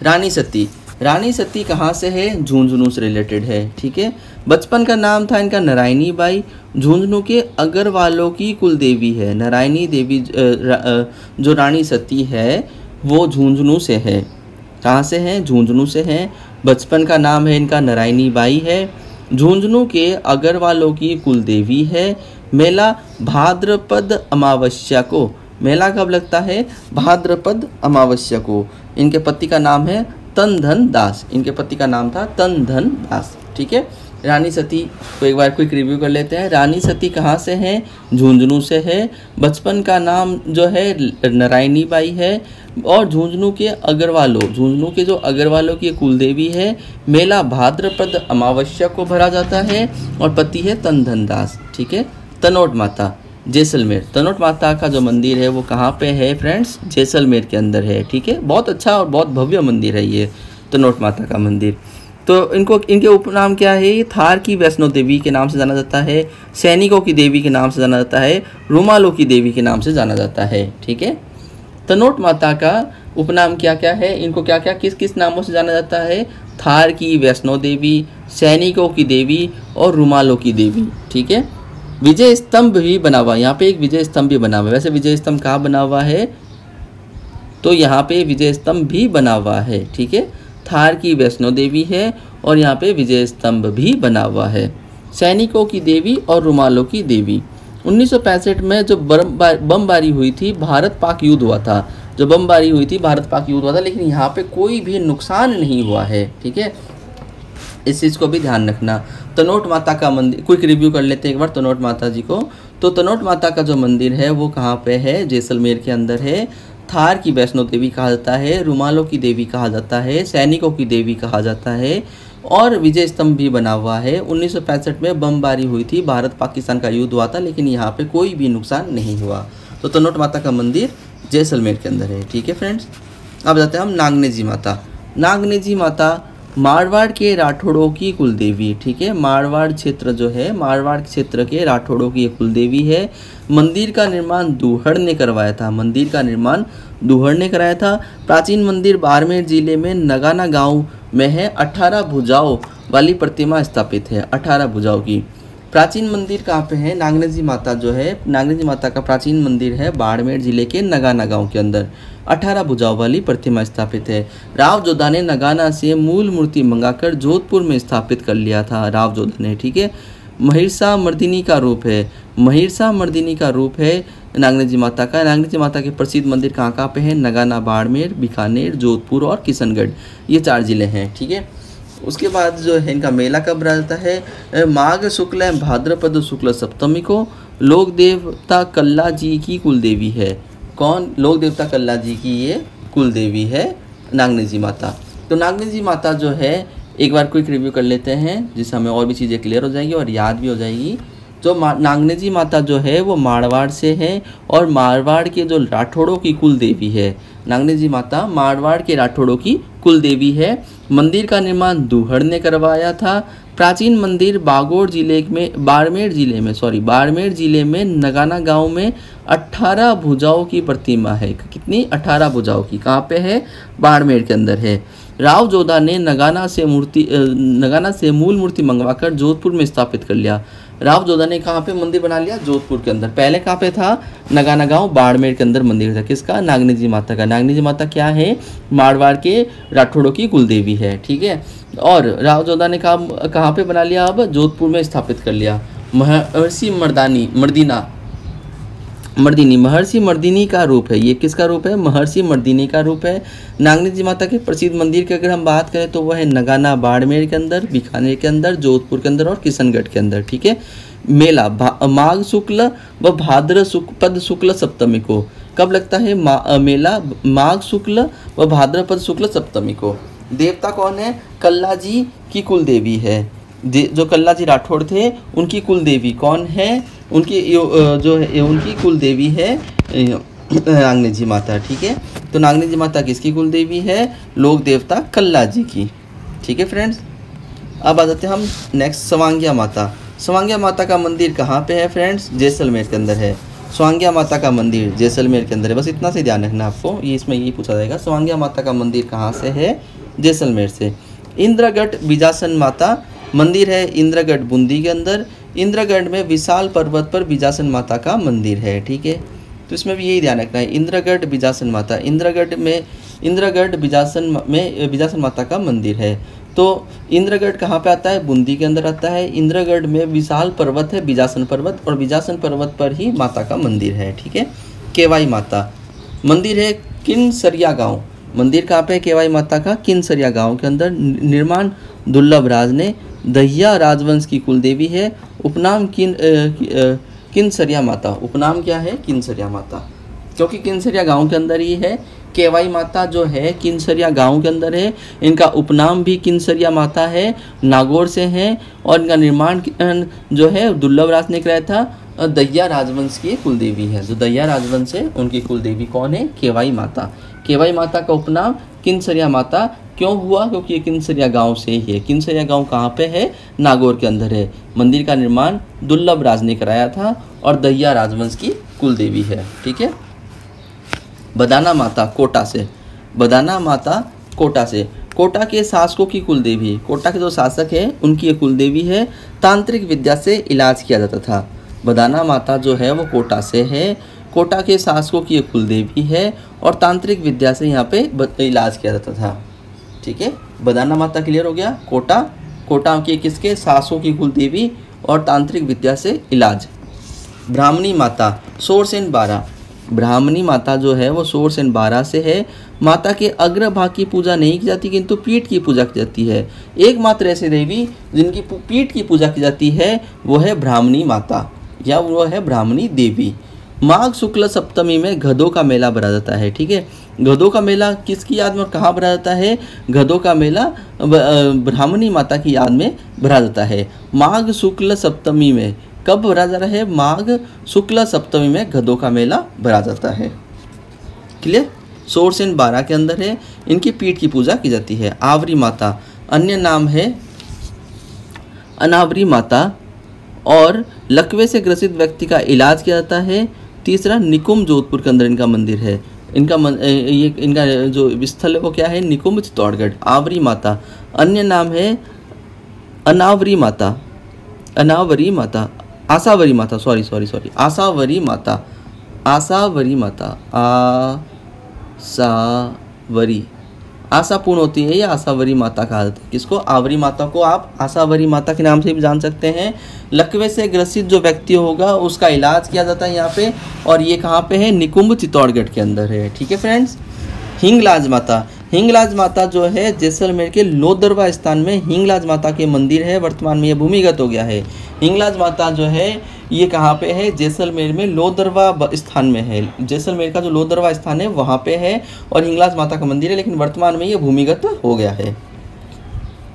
रानी सती, रानी सती कहाँ से है, झूंझनु से रिलेटेड है, ठीक है। बचपन का नाम था इनका नारायणी बाई। झूंझनु के अग्रवालों की कुल देवी है। नारायणी देवी जो रानी सती है वो झूंझनु से है। कहाँ से हैं, झूंझनु से हैं। बचपन का नाम है इनका नारायणी बाई है। झूंझनु के अग्रवालों की कुल देवी है। मेला भाद्रपद अमावस्या को, मेला कब लगता है, भाद्रपद अमावस्या को। इनके पति का नाम है तनधन दास, इनके पति का नाम था तनधन दास, ठीक है। रानी सती को एक बार क्विक रिव्यू कर लेते हैं। रानी सती कहाँ से हैं, झुंझुनू से है। बचपन का नाम जो है नारायणी बाई है और झुंझुनू के अग्रवालों, झुंझुनू के जो अग्रवालों की कुल देवी है। मेला भाद्रपद अमावस्या को भरा जाता है और पति है तनधन दास, ठीक है। तनोट माता जैसलमेर, तनोट माता का जो मंदिर है वो कहाँ पे है फ्रेंड्स, जैसलमेर के अंदर है, ठीक है। बहुत अच्छा और बहुत भव्य मंदिर है ये तनोट माता का मंदिर। तो इनको, इनके उपनाम क्या है, थार की वैष्णो देवी के नाम से जाना जाता है, सैनिकों की देवी के नाम से जाना जाता है, रुमालों की देवी के नाम से जाना जाता है, ठीक है। तनोट माता का उपनाम क्या क्या है, इनको क्या क्या किस किस नामों से जाना जाता है, थार की वैष्णो देवी, सैनिकों की देवी और रुमालों की देवी, ठीक है। विजय स्तंभ भी बना हुआ है, यहाँ पे एक विजय स्तंभ भी बना हुआ है। वैसे विजय स्तंभ कहाँ बना हुआ है, तो यहाँ पे विजय स्तंभ भी बना हुआ है। ठीक है, थार की वैष्णो देवी है और यहाँ पे विजय स्तंभ भी बना हुआ है। सैनिकों की देवी और रुमालों की देवी। 1965 में जो बमबारी हुई थी, भारत पाक युद्ध हुआ था, लेकिन यहाँ पे कोई भी नुकसान नहीं हुआ है। ठीक है, इस चीज़ को भी ध्यान रखना। तनोट माता का मंदिर क्विक रिव्यू कर लेते हैं एक बार तनोट माता जी को। तो तनोट माता का जो मंदिर है वो कहाँ पे है? जैसलमेर के अंदर है। थार की वैष्णो देवी कहा जाता है, रुमालों की देवी कहा जाता है, सैनिकों की देवी कहा जाता है और विजय स्तंभ भी बना हुआ है। 1965 में बमबारी हुई थी, भारत पाकिस्तान का युद्ध हुआ था, लेकिन यहाँ पे कोई भी नुकसान नहीं हुआ। तो तनोट माता का मंदिर जैसलमेर के अंदर है। ठीक है फ्रेंड्स, अब जाते हैं हम नागने जी माता। नागने जी माता मारवाड़ के राठौड़ों की कुलदेवी। ठीक है, मारवाड़ क्षेत्र जो है, मारवाड़ क्षेत्र के राठौड़ों की कुलदेवी है। मंदिर का निर्माण दूहड़ ने करवाया था, प्राचीन मंदिर बाड़मेर जिले में नगाना गांव में है। 18 भुजाओं वाली प्रतिमा स्थापित है, 18 भुजाओं की। प्राचीन मंदिर कहाँ पे है? नागने जी माता जो है, नागने जी माता का प्राचीन मंदिर है बाड़मेर जिले के नगाना गाँव के अंदर। 18 भुजाओं वाली प्रतिमा स्थापित है। राव जोधा ने नगाना से मूल मूर्ति मंगाकर जोधपुर में स्थापित कर लिया था, राव जोधा ने। ठीक है, महिषा मर्दिनी का रूप है, नागने जी माता का। नागने जी माता के प्रसिद्ध मंदिर कहाँ कहाँ पे हैं? नगाना, बाड़मेर, बीकानेर, जोधपुर और किशनगढ़, ये 4 जिले हैं। ठीक है, उसके बाद जो है इनका मेला कब रहता है? माघ शुक्ल भाद्रपद शुक्ल सप्तमी को। लोक देवता कल्ला जी की कुलदेवी है। कौन? लोक देवता कल्ला जी की ये कुलदेवी है नागने जी माता। तो नागने जी माता जो है एक बार क्विक रिव्यू कर लेते हैं, जिससे हमें और भी चीज़ें क्लियर हो जाएगी और याद भी हो जाएगी। जो नागने जी माता जो है वो मारवाड़ से है और मारवाड़ के जो राठौड़ों की कुलदेवी है। नागने जी माता मारवाड़ के राठौड़ों की कुलदेवी है। मंदिर का निर्माण दूहड़ ने करवाया था। प्राचीन मंदिर बाड़मेर जिले में नगाना गांव में 18 भुजाओं की प्रतिमा है। कितनी? 18 भुजाओं की। कहाँ पे है? बाड़मेर के अंदर है। राव जोधा ने नगाना से मूल मूर्ति मंगवाकर जोधपुर में स्थापित कर लिया। राव जोधा ने कहाँ पे मंदिर बना लिया? जोधपुर के अंदर। पहले कहाँ पे था? नगाना गांव बाड़मेर के अंदर मंदिर था। किसका? नागने जी माता का। नागने जी माता क्या है? मारवाड़ के राठौड़ों की कुलदेवी है। ठीक है, और राव जोधा ने कहाँ पे बना लिया? अब जोधपुर में स्थापित कर लिया। महर्षि मर्दिनी का रूप है। ये किसका रूप है? महर्षि मर्दिनी का रूप है। नागने जी माता के प्रसिद्ध मंदिर की अगर हम बात करें तो वह है नगाना बाड़मेर के अंदर, बीकानेर के अंदर, जोधपुर के अंदर और किशनगढ़ के अंदर। ठीक है, मेला माघ शुक्ल व भाद्रपद शुक्ल सप्तमी को। कब लगता है मेला? माघ शुक्ल व भाद्रपद शुक्ल सप्तमी को। देवता कौन है? कल्ला जी की कुलदेवी है। जो कल्ला जी राठौड़ थे उनकी कुलदेवी कौन है? उनकी कुलदेवी है नागने जी माता। ठीक है, तो नागने जी माता किसकी कुलदेवी है? लोक देवता कल्ला जी की। ठीक है फ्रेंड्स, अब आ जाते हैं हम नेक्स्ट सवांग्या माता। सवांग्या माता का मंदिर कहाँ पे है फ्रेंड्स? जैसलमेर के अंदर है। सवांग्या माता का मंदिर जैसलमेर के अंदर है, बस इतना से ध्यान रखना आपको। ये इसमें यही पूछा जाएगा, सवांग्या माता का मंदिर कहाँ से है? जैसलमेर से। इंद्रगढ़ बीजासन माता मंदिर है, इंद्रगढ़ बूंदी के अंदर। इंद्रगढ़ में विशाल पर्वत पर बीजासन माता का मंदिर है। ठीक है, तो इसमें भी यही ध्यान रखना है, इंद्रगढ़ बीजासन माता। इंद्रगढ़ बीजासन में बीजासन माता का मंदिर है। तो इंद्रगढ़ कहाँ पे आता है? बूंदी के अंदर आता है। इंद्रगढ़ में विशाल पर्वत है, बीजासन पर्वत, और बीजासन पर्वत पर ही माता का मंदिर है। ठीक है, केवाई माता मंदिर है किनसरिया गाँव। मंदिर कहाँ पे है? केवाई माता का किनसरिया गाँव के अंदर। निर्माण दुर्लभ राज ने। दहिया राजवंश की कुलदेवी है। उपनाम किनसरिया माता। उपनाम क्या है? किनसरिया माता, क्योंकि किनसरिया गाँव के अंदर ही है। केवाई माता जो है किनसरिया गांव के अंदर है। इनका उपनाम भी किनसरिया माता है। नागौर से हैं और इनका निर्माण जो है दुर्लभ राज ने कराया था। दहिया राजवंश की कुलदेवी है, जो दहिया राजवंश है उनकी कुलदेवी कौन है? केवाई माता। केवाई माता का उपनाम किनसरिया माता क्यों हुआ? क्योंकि ये किनसरिया गांव से ही है। किनसरिया गांव कहाँ पे है? नागौर के अंदर है। मंदिर का निर्माण दुर्लभ राज ने कराया था और दहिया राजवंश की कुलदेवी है। ठीक है, बदाना माता कोटा से। बदाना माता कोटा से। कोटा के शासकों की कुलदेवी। कोटा के जो शासक है उनकी ये कुलदेवी है। तांत्रिक विद्या से इलाज किया जाता था। बदाना माता जो है वो कोटा से है। कोटा के शासकों की ये कुलदेवी है और तांत्रिक विद्या से यहाँ पे इलाज किया जाता था। ठीक है, बदाना माता क्लियर हो गया। कोटा के किसके शासकों की कुलदेवी और तांत्रिक विद्या से इलाज। ब्राह्मणी माता सोर्स एंड 12, ब्राह्मणी माता जो है वो सोर्स एंड 12 से है। माता के अग्रभाग की पूजा नहीं की जाती किंतु पीठ की पूजा की जाती है। एकमात्र ऐसी देवी जिनकी पीठ की पूजा की जाती है वो है ब्राह्मणी माता या वो है ब्राह्मणी देवी। माघ शुक्ल सप्तमी में गधों का मेला भरा जाता है। ठीक है, गधों का मेला किसकी याद में और कहाँ भरा जाता है? गधों का मेला ब्राह्मणी माता की याद में भरा जाता है। माघ शुक्ल सप्तमी में कब भरा जा रहा है? माघ शुक्ल सप्तमी में गधों का मेला भरा जाता है। क्लियर, सोर्स इन 12 के अंदर है, इनकी पीठ की पूजा की जाती है। आवरी माता, अन्य नाम है अनावरी माता, और लकवे से ग्रसित व्यक्ति का इलाज किया जाता है। तीसरा निकुम, जोधपुर के अंदर इनका मंदिर है। इनका जो स्थल है वो क्या है? निकुम, चित्तौड़गढ़। आवरी माता, अन्य नाम है आसावरी माता। आशा पूर्ण होती है या आशावरी माता कहा जाता है। किसको? आवरी माता को आप आशावरी माता के नाम से भी जान सकते हैं। लकवे से ग्रसित जो व्यक्ति होगा उसका इलाज किया जाता है यहाँ पे, और ये कहाँ पे है? निकुंभ, चित्तौड़गढ़ के अंदर है। ठीक है फ्रेंड्स, हिंगलाज माता, हिंगलाज माता जो है जैसलमेर के लोधरवा स्थान में हिंगलाज माता के मंदिर है। वर्तमान में ये भूमिगत हो गया है। हिंगलाज माता जो है ये कहाँ पे है? जैसलमेर में लोधरवा स्थान में है। जैसलमेर का जो लोधरवा स्थान है वहाँ पे है और हिंगलाज माता का मंदिर है, लेकिन वर्तमान में ये भूमिगत हो गया है।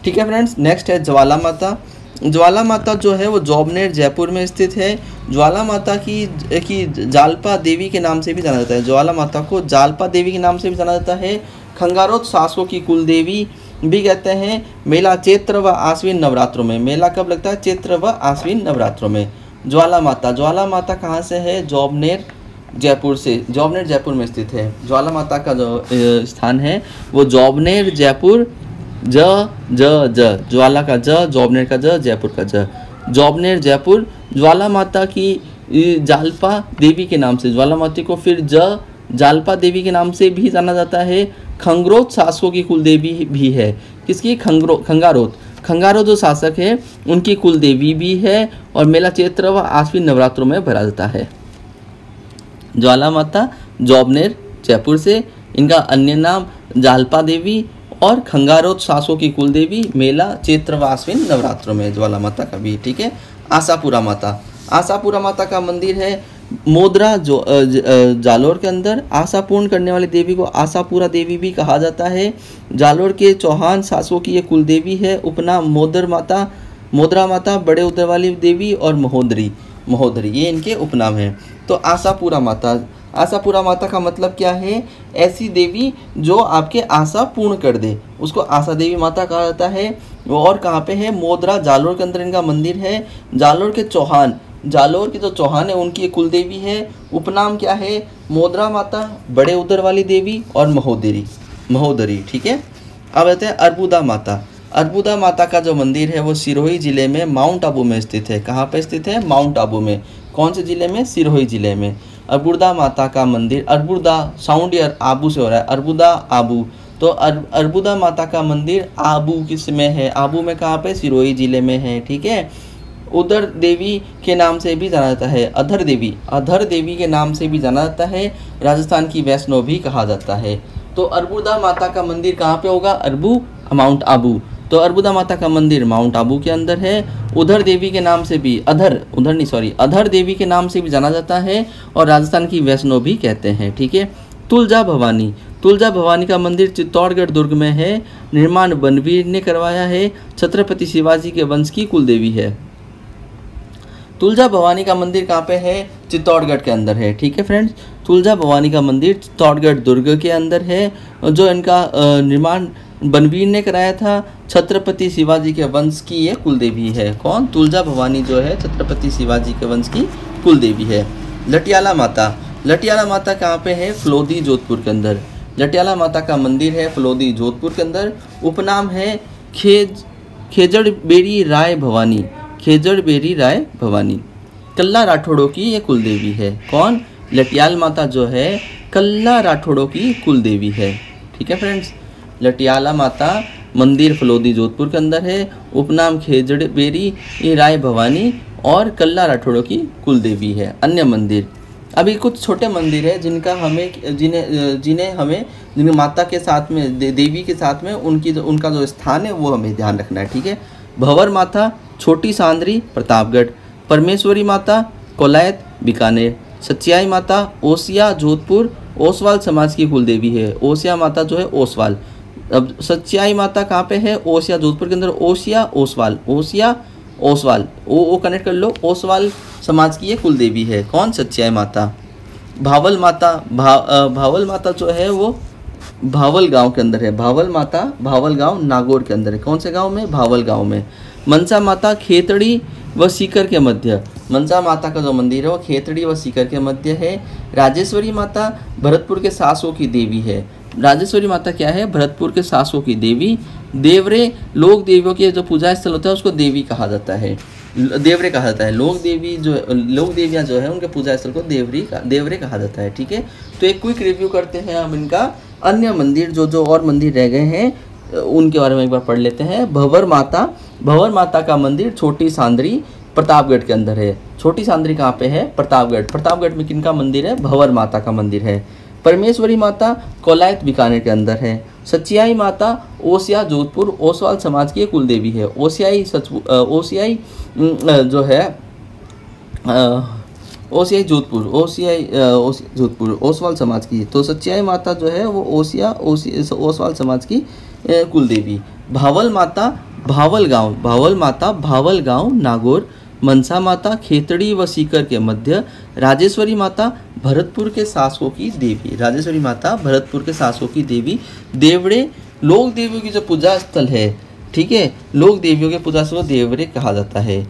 ठीक है फ्रेंड्स, नेक्स्ट है ज्वाला माता। ज्वाला माता जो है वो जॉबनेर, जयपुर में स्थित है। ज्वाला माता की जालपा देवी के नाम से भी जाना जाता है। ज्वाला माता को जालपा देवी के नाम से भी जाना जाता है। खंगारोत शासकों की कुलदेवी भी कहते हैं। मेला चैत्र व आश्विन नवरात्रों में। मेला कब लगता है? चैत्र व आश्विन नवरात्रों में। ज्वाला माता, ज्वाला माता कहाँ से है? जॉबनेर, जयपुर से। जॉबनेर जयपुर में स्थित है। ज्वाला माता का जो स्थान है वो जॉबनेर, जयपुर। ज ज ज, ज्वाला का ज, जॉबनेर का ज, जयपुर का ज। जॉबनेर जयपुर। ज्वाला माता की जालपा देवी के नाम से, ज्वाला माता को फिर जालपा देवी के नाम से भी जाना जाता है। खंगारोत शासकों की कुलदेवी भी है। किसकी? खंगारोत जो शासक है उनकी कुलदेवी भी है। और मेला चैत्र व आश्विन नवरात्रों में भरा जाता है। ज्वाला माता जॉबनेर, जयपुर से। इनका अन्य नाम जालपा देवी और खंगारोत शासकों की कुलदेवी। मेला चैत्र व आश्विन नवरात्रों में ज्वाला माता का भी। ठीक है, आशापुरा माता, आशापुरा माता का मंदिर है मोदरा, जो जालोर के अंदर। आशा पूर्ण करने वाली देवी को आशापुरा देवी भी कहा जाता है। जालोर के चौहान शासकों की ये कुलदेवी है। उपनाम मोदरा माता, बड़े उदर वाली देवी और महोदरी, ये इनके उपनाम हैं। तो आशापुरा माता, आशापुरा माता का मतलब क्या है? ऐसी देवी जो आपके आशा पूर्ण कर दे, उसको आशा देवी माता कहा जाता है। और कहाँ पे है? मोदरा, जालोर के अंदर इनका मंदिर है। जालोर के जो चौहान है उनकी कुलदेवी है। उपनाम क्या है? मोदरा माता, बड़े उदर वाली देवी और महोदरी। ठीक है, अब आते हैं अर्बुदा माता। अर्बुदा माता का जो मंदिर है वो सिरोही जिले में माउंट आबू में स्थित है। कहाँ पे स्थित है? माउंट आबू में। कौन से जिले में? सिरोही जिले में। अर्बुदा माता का मंदिर, अर्बुदा साउंड यार आबू से हो रहा है, अर्बुदा आबू। तो अर्बुदा माता का मंदिर आबू किस में है? आबू में। कहाँ पे? सिरोही जिले में है। ठीक है, उधर देवी के नाम से भी जाना जाता है। अधर देवी के नाम से भी जाना जाता है। राजस्थान की वैष्णो भी कहा जाता है। तो अर्बुदा माता का मंदिर कहाँ पे होगा? माउंट आबू। तो अर्बुदा माता का मंदिर माउंट आबू के अंदर है। उधर देवी के नाम से भी अधर देवी के नाम से भी जाना जाता है और राजस्थान की वैष्णो भी कहते हैं। ठीक है, तुलजा भवानी का मंदिर चित्तौड़गढ़ दुर्ग में है। निर्माण बनवीर ने करवाया है। छत्रपति शिवाजी के वंश की कुलदेवी है। तुलजा भवानी का मंदिर कहाँ पे है? चित्तौड़गढ़ के अंदर है। ठीक है फ्रेंड्स, तुलजा भवानी का मंदिर चित्तौड़गढ़ दुर्ग के अंदर है, जो इनका निर्माण बनवीर ने कराया था। छत्रपति शिवाजी के वंश की ये कुलदेवी है। कौन? तुलजा भवानी जो है छत्रपति शिवाजी के वंश की कुलदेवी है। लटियाला माता, लटियाला माता कहाँ पे है? फलोदी, जोधपुर के अंदर। लटियाला माता का मंदिर है फलोदी, जोधपुर के अंदर। उपनाम है खेजड़बेरी राय भवानी। कल्ला राठौड़ों की ये कुलदेवी है। कौन? लटियाल माता जो है कल्ला राठौड़ों की कुल देवी है। ठीक है फ्रेंड्स, लटियाला माता मंदिर फलोदी जोधपुर के अंदर है, उपनाम खेजड़ बेरी, ये राय भवानी और कल्ला राठौड़ों की कुल देवी है। अन्य मंदिर, अभी कुछ छोटे मंदिर है जिनका हमें जिन्हें माता के साथ में देवी के साथ में उनका जो स्थान है वो हमें ध्यान रखना है। ठीक है, भंवर माता छोटी सांदरी प्रतापगढ़, परमेश्वरी माता कोलायत बीकानेर, सच्चाई माता ओसिया जोधपुर, ओसवाल समाज की कुल देवी है। ओसिया माता जो है ओसवाल, अब सच्चाई माता कहाँ पे है? ओसिया जोधपुर के अंदर, ओसिया ओसवाल, ओसिया ओसवाल, ओ कनेक्ट कर लो, ओसवाल समाज की ये कुल देवी है। कौन? सच्चाई माता। भावल माता, भावल माता जो है वो भावल गांव के अंदर है। भावल माता भावल गांव नागौर के अंदर है। कौन से गांव में? भावल गांव में। मनसा माता खेतड़ी व सीकर के मध्य, मनसा माता का जो मंदिर है वो खेतड़ी व सीकर के मध्य है। राजेश्वरी माता भरतपुर के सासों की देवी है। राजेश्वरी माता क्या है? भरतपुर के सासों की देवी। देवरे, लोक देवियों के जो पूजा स्थल होता है उसको देवी कहा जाता है, देवरे कहा जाता है। लोक देवियाँ जो है उनके पूजा स्थल को देवरे कहा जाता है। ठीक है, तो एक क्विक रिव्यू करते हैं हम इनका। अन्य मंदिर जो और मंदिर रह गए हैं उनके बारे में एक बार पढ़ लेते हैं। भंवर माता का मंदिर छोटी सांदरी प्रतापगढ़ के अंदर है। छोटी सांदरी कहाँ पे है? प्रतापगढ़ में। किनका मंदिर है? भंवर माता का मंदिर है। परमेश्वरी माता कोलायत बीकानेर के अंदर है। सच्चियाई माता ओसिया जोधपुर, ओसवाल समाज की कुल देवी है। ओसियाई जो है ओसियाई जोधपुर ओसवाल समाज की। तो सच्चियाई माता जो है वो ओसवाल समाज की कुल देवी। भावल माता भावल गांव, भावल माता भावल गांव नागौर। मनसा माता खेतड़ी व सीकर के मध्य। राजेश्वरी माता भरतपुर के सासों की देवी। राजेश्वरी माता भरतपुर के सासों की देवी। देवड़े, लोक देवियों की जो पूजा स्थल है। ठीक है, लोक देवियों के पूजा स्थल को देवड़े कहा जाता है।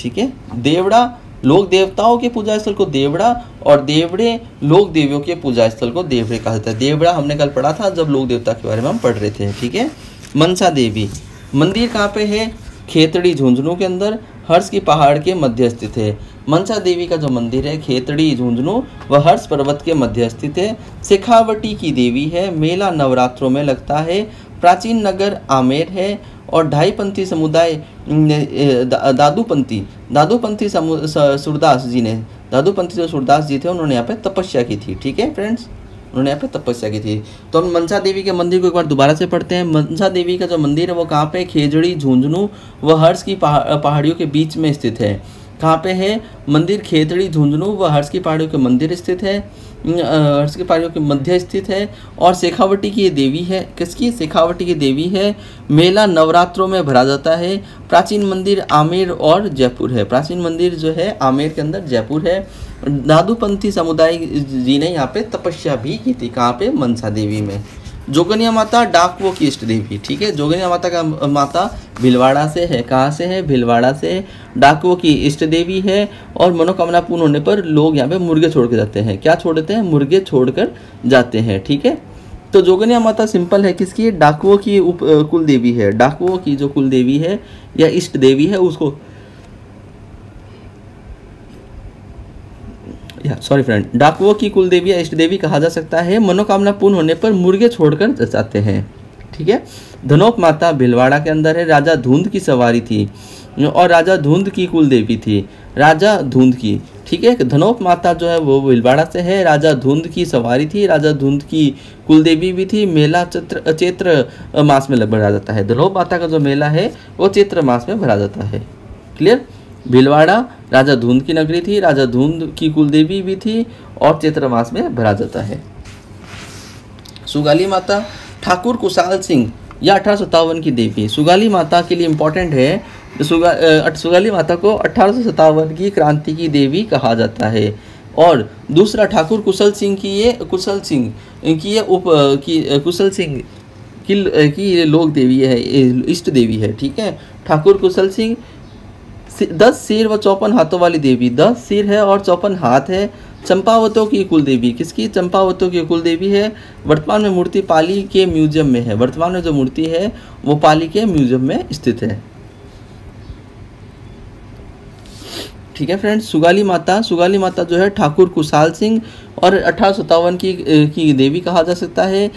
ठीक है, देवड़ा लोक देवताओं के पूजा स्थल को देवड़ा और देवड़े लोक देवियों के पूजा स्थल को देवड़े कहा जाता है। देवड़ा हमने कल पढ़ा था जब लोक देवता के बारे में हम पढ़ रहे थे। ठीक है, मनसा देवी मंदिर कहाँ पे है? खेतड़ी झूंझनु के अंदर, हर्ष के पहाड़ के मध्य स्थित है। मनसा देवी का जो मंदिर है खेतड़ी झूंझनु व हर्ष पर्वत के मध्य स्थित है। शेखावटी की देवी है। मेला नवरात्रों में लगता है। प्राचीन नगर आमेर है और ढाईपंथी समुदाय दादूपंथी जो सूरदास जी थे उन्होंने यहाँ पे तपस्या की थी। ठीक है फ्रेंड्स, उन्होंने यहाँ पे तपस्या की थी। तो हम मनसा देवी के मंदिर को एक बार दोबारा से पढ़ते हैं। मनसा देवी का जो मंदिर है वो कहाँ पे? खेजड़ी झूंझनु व हर्ष की पहाड़ियों के बीच में स्थित है। कहाँ पे है मंदिर? खेतड़ी झुंझुनू व हर्ष की पहाड़ियों के मंदिर स्थित है, हर्ष की पहाड़ियों के मध्य स्थित है। और शेखावटी की ये देवी है। किसकी? शेखावटी की देवी है। मेला नवरात्रों में भरा जाता है। प्राचीन मंदिर आमेर और जयपुर है। प्राचीन मंदिर जो है आमेर के अंदर जयपुर है। दादूपंथी समुदाय जी ने यहाँ पे तपस्या भी की थी। कहाँ पे? मनसा देवी में। जोगनिया माता डाकुओं की इष्ट देवी। ठीक है, जोगनिया माता का माता भिलवाड़ा से है। कहाँ से है? भिलवाड़ा से। डाकुओं की इष्ट देवी है और मनोकामना पूर्ण होने पर लोग यहाँ पे मुर्गे छोड़ के जाते हैं। क्या छोड़ देते हैं? मुर्गे छोड़कर जाते हैं। ठीक है, तो जोगनिया माता सिंपल है। किसकी? डाकुओं की कुल देवी है। डाकुओं की जो कुल देवी है या इष्ट देवी है उसको, सॉरी फ्रेंड, डाकुओं की कुल देवी या इष्ट देवी कहा जा सकता है। मनोकामना पूर्ण होने पर मुर्गे छोड़कर जाते हैं। ठीक है, धनोप माता भिलवाड़ा के अंदर है। राजा धुंध की सवारी थी और राजा धुंध की कुल देवी थी। राजा धुंध की, ठीक है, धनोप माता जो है वो भिलवाड़ा से है। राजा धुंध की सवारी थी, राजा धुंध की कुल देवी भी थी। मेला चैत्र मास में भरा जाता है। धनोप माता का जो मेला है वो चैत्र मास में भरा जाता है। क्लियर? भिलवाड़ा राजा धुंध की नगरी थी, राजा धुंध की कुलदेवी भी थी और चैत्र मास में भरा जाता है। सुगाली माता ठाकुर कुशाल सिंह या 1857 की देवी। सुगाली माता के लिए इम्पोर्टेंट है। सुगाली माता को 1857 की क्रांति की देवी कहा जाता है। और दूसरा ठाकुर कुशल सिंह की लोक देवी है, इष्ट देवी है। ठीक है, ठाकुर कुशल सिंह 10 सिर व 54 हाथों वाली देवी। 10 सिर है और 54 हाथ है। चंपावतों की कुल देवी। किसकी? चंपावतों की कुल देवी है। वर्तमान में मूर्ति पाली के म्यूजियम में है। वर्तमान में जो मूर्ति है वो पाली के म्यूजियम में स्थित है। ठीक है फ्रेंड्स। सुगाली माता जो है ठाकुर कुशाल सिंह और 1857 की देवी कहा जा सकता है।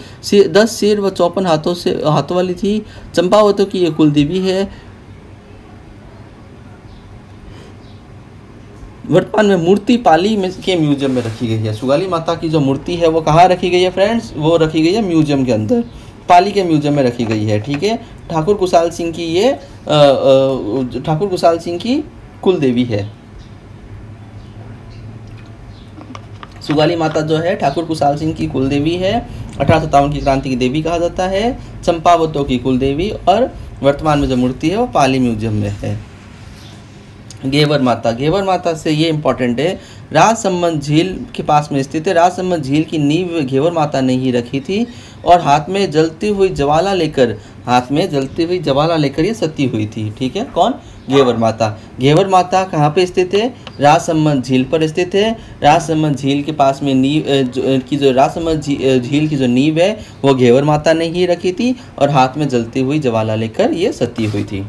10 सिर व 54 हाथों वाली थी। चंपावतों की ये कुल देवी है। वर्तमान में मूर्ति पाली में के म्यूजियम में रखी गई है। सुगाली माता की जो मूर्ति है वो कहाँ रखी गई है फ्रेंड्स? वो रखी गई है म्यूजियम के अंदर, पाली के म्यूजियम में रखी गई है। ठीक है, ठाकुर कुशाल सिंह की कुल देवी है। सुगाली माता जो है ठाकुर कुशाल सिंह की कुल देवी है। 1857 की क्रांति की देवी कहा जाता है। चंपावतों की कुल देवी, और वर्तमान में जो मूर्ति है वो पाली म्यूजियम में है। घेवर माता से ये इंपॉर्टेंट है, राजसमंद झील के पास में स्थित है। राजसमंद झील की नींव घेवर माता ने ही रखी थी, और हाथ में जलती हुई ज्वाला लेकर ये सती हुई थी। ठीक है, कौन? घेवर माता कहाँ पे स्थित है? राजसमंद झील पर स्थित है। राजसमंद झील के पास में राजसमंद झील की जो नींव है वो घेवर माता ने ही रखी थी, और हाथ में जलती हुई ज्वाला लेकर ये सती हुई थी।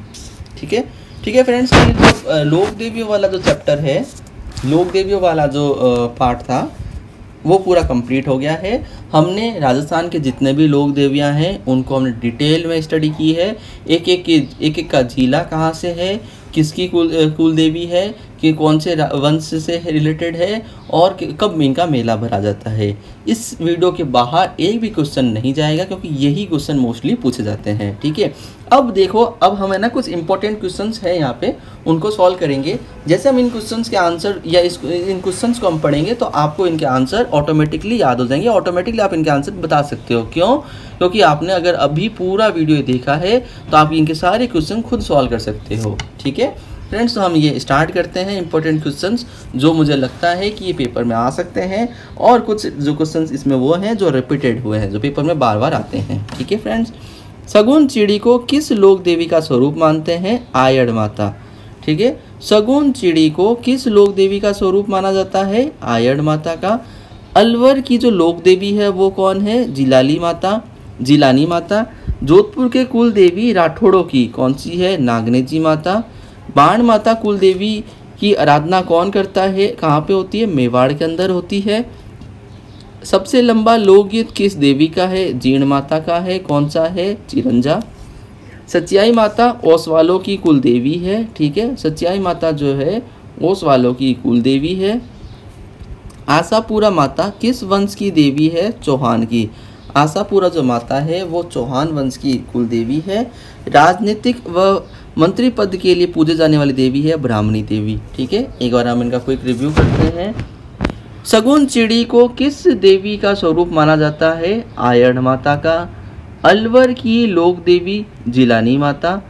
ठीक है फ्रेंड्स, ये जो लोक देवियों वाला जो चैप्टर है, लोक देवियों वाला जो पार्ट था वो पूरा कंप्लीट हो गया है। हमने राजस्थान के जितने भी लोक देवियाँ हैं उनको हमने डिटेल में स्टडी की है। एक एक का जिला कहाँ से है, किसकी कुल देवी है, कि कौन से वंश से रिलेटेड है, और कब इनका मेला भरा जाता है। इस वीडियो के बाहर एक भी क्वेश्चन नहीं जाएगा, क्योंकि यही क्वेश्चन मोस्टली पूछे जाते हैं। ठीक है, अब देखो, अब हमें ना कुछ इंपॉर्टेंट क्वेश्चंस है यहाँ पे, उनको सॉल्व करेंगे। जैसे हम इन क्वेश्चंस के आंसर या इन क्वेश्चंस को हम पढ़ेंगे तो आपको इनके आंसर ऑटोमेटिकली याद हो जाएंगे। ऑटोमेटिकली आप इनके आंसर बता सकते हो। क्यों? क्योंकि आपने अगर अभी पूरा वीडियो देखा है तो आप इनके सारे क्वेश्चन खुद सॉल्व कर सकते हो। ठीक है फ्रेंड्स, तो हम ये स्टार्ट करते हैं इंपॉर्टेंट क्वेश्चंस, जो मुझे लगता है कि ये पेपर में आ सकते हैं, और कुछ जो क्वेश्चंस इसमें वो हैं जो रिपीटेड हुए हैं, जो पेपर में बार बार आते हैं। ठीक है फ्रेंड्स, शगुन चिड़ी को किस लोक देवी का स्वरूप मानते हैं? आयड़ माता। ठीक है, शगुन चिड़ी को किस लोक देवी का स्वरूप माना जाता है? आयड़ माता का। अलवर की जो लोक देवी है वो कौन है? जिलानी माता। जोधपुर के कुल देवी राठौड़ों की कौन सी है? नागने जी माता। बाण माता कुल देवी की आराधना कौन करता है? कहाँ पे होती है? मेवाड़ के अंदर होती है। सबसे लंबा लोकगीत किस देवी का है? जीण माता का है। कौन सा है? चिरंजा। सच्चाई माता ओसवालों की कुल देवी है। ठीक है, सच्चाई माता जो है ओसवालों की कुल देवी है। आशापुरा माता किस वंश की देवी है? चौहान की। आशापुरा जो माता है वो चौहान वंश की कुल देवी है। राजनीतिक व मंत्री पद के लिए पूजे जाने वाली देवी है ब्राह्मणी देवी। ठीक है, एक बार हम इनका क्विक रिव्यू करते हैं। शगुन चिड़ी को किस देवी का स्वरूप माना जाता है? आयड़ माता का। अलवर की लोक देवी जिलानी माता।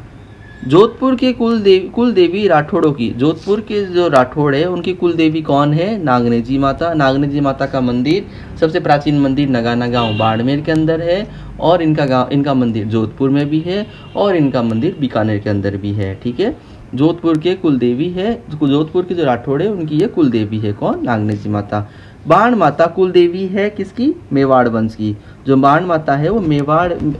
जोधपुर के कुल देवी राठौड़ों की, जोधपुर के जो राठौड़ है उनकी कुल देवी कौन है? नागनेजी माता। नागनेजी माता का मंदिर, सबसे प्राचीन मंदिर नगाना गाँव बाड़मेर के अंदर है, और इनका मंदिर जोधपुर में भी है, और इनका मंदिर बीकानेर के अंदर भी है। ठीक है, जोधपुर के कुल देवी है, जोधपुर की जो राठौड़ है उनकी ये कुल देवी है। कौन? नागनेजी माता। बाण माता कुल देवी है किसकी? मेवाड़ वंश की। जो बाण माता है वो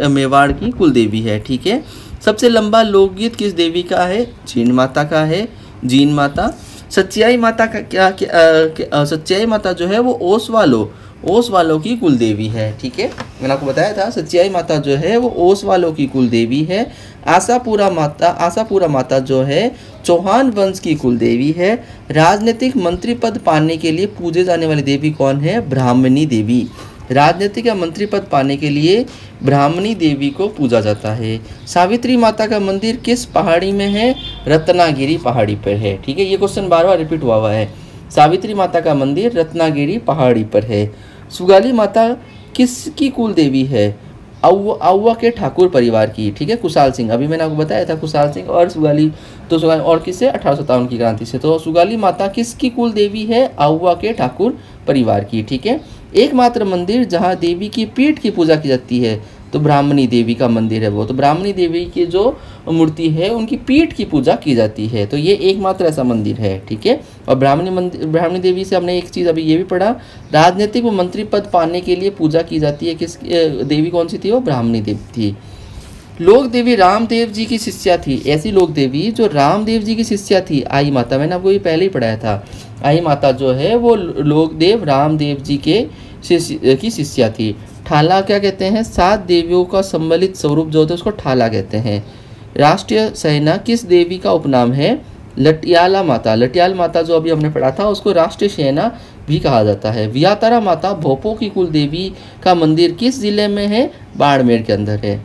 मेवाड़ की कुल देवी है। ठीक है, सबसे लंबा लोकगीत किस देवी का है? जीण माता का है। जीण माता। सच्चाई माता का सच्चाई माता जो है वो ओसवालों की कुल देवी है। ठीक है, मैंने आपको बताया था सच्चाई माता जो है वो ओसवालों की कुल देवी है। आशापुरा माता जो है चौहान वंश की कुल देवी है। राजनीतिक मंत्री पद पाने के लिए पूजे जाने वाली देवी कौन है? ब्राह्मणी देवी। राजनीतिक या मंत्री पद पाने के लिए ब्राह्मणी देवी को पूजा जाता है। सावित्री माता का मंदिर किस पहाड़ी में है? रत्नागिरी पहाड़ी पर है। ठीक है, ये क्वेश्चन बार बार रिपीट हुआ है। सावित्री माता का मंदिर रत्नागिरी पहाड़ी पर है। सुगाली माता किसकी कुल देवी है? आउवा के ठाकुर परिवार की। ठीक है, कुशाल सिंह, अभी मैंने आपको बताया था कुशाल सिंह और सुगाली और किससे? 1857 की क्रांति से। तो सुगाली माता किसकी कुल देवी है? आउवा के ठाकुर परिवार की। ठीक है, एकमात्र मंदिर जहाँ देवी की पीठ की पूजा की जाती है तो ब्राह्मणी देवी का मंदिर है वो। तो ब्राह्मणी देवी की जो मूर्ति है उनकी पीठ की पूजा की जाती है, तो ये एकमात्र ऐसा मंदिर है। ठीक है, और ब्राह्मणी देवी से हमने एक चीज़ अभी ये भी पढ़ा, राजनीतिक व मंत्री पद पाने के लिए पूजा की जाती है किस देवी? कौन सी थी वो? ब्राह्मणी देवी थी। लोक देवी रामदेव जी की शिष्या थी। ऐसी लोक देवी जो रामदेव जी की शिष्या थी आई माता, मैंने आपको ये पहले ही पढ़ाया था। आई माता जो है वो लोकदेव रामदेव जी के की शिष्या थी। ठाला क्या कहते हैं? सात देवियों का सम्मिलित स्वरूप जो होता है उसको ठाला कहते हैं। राष्ट्रीय सेना किस देवी का उपनाम है? लटियाला माता। लटियाल माता जो अभी हमने पढ़ा था उसको राष्ट्रीय सेना भी कहा जाता है। व्यातारा माता भोपो की कुल देवी का मंदिर किस जिले में है? बाड़मेर के अंदर है।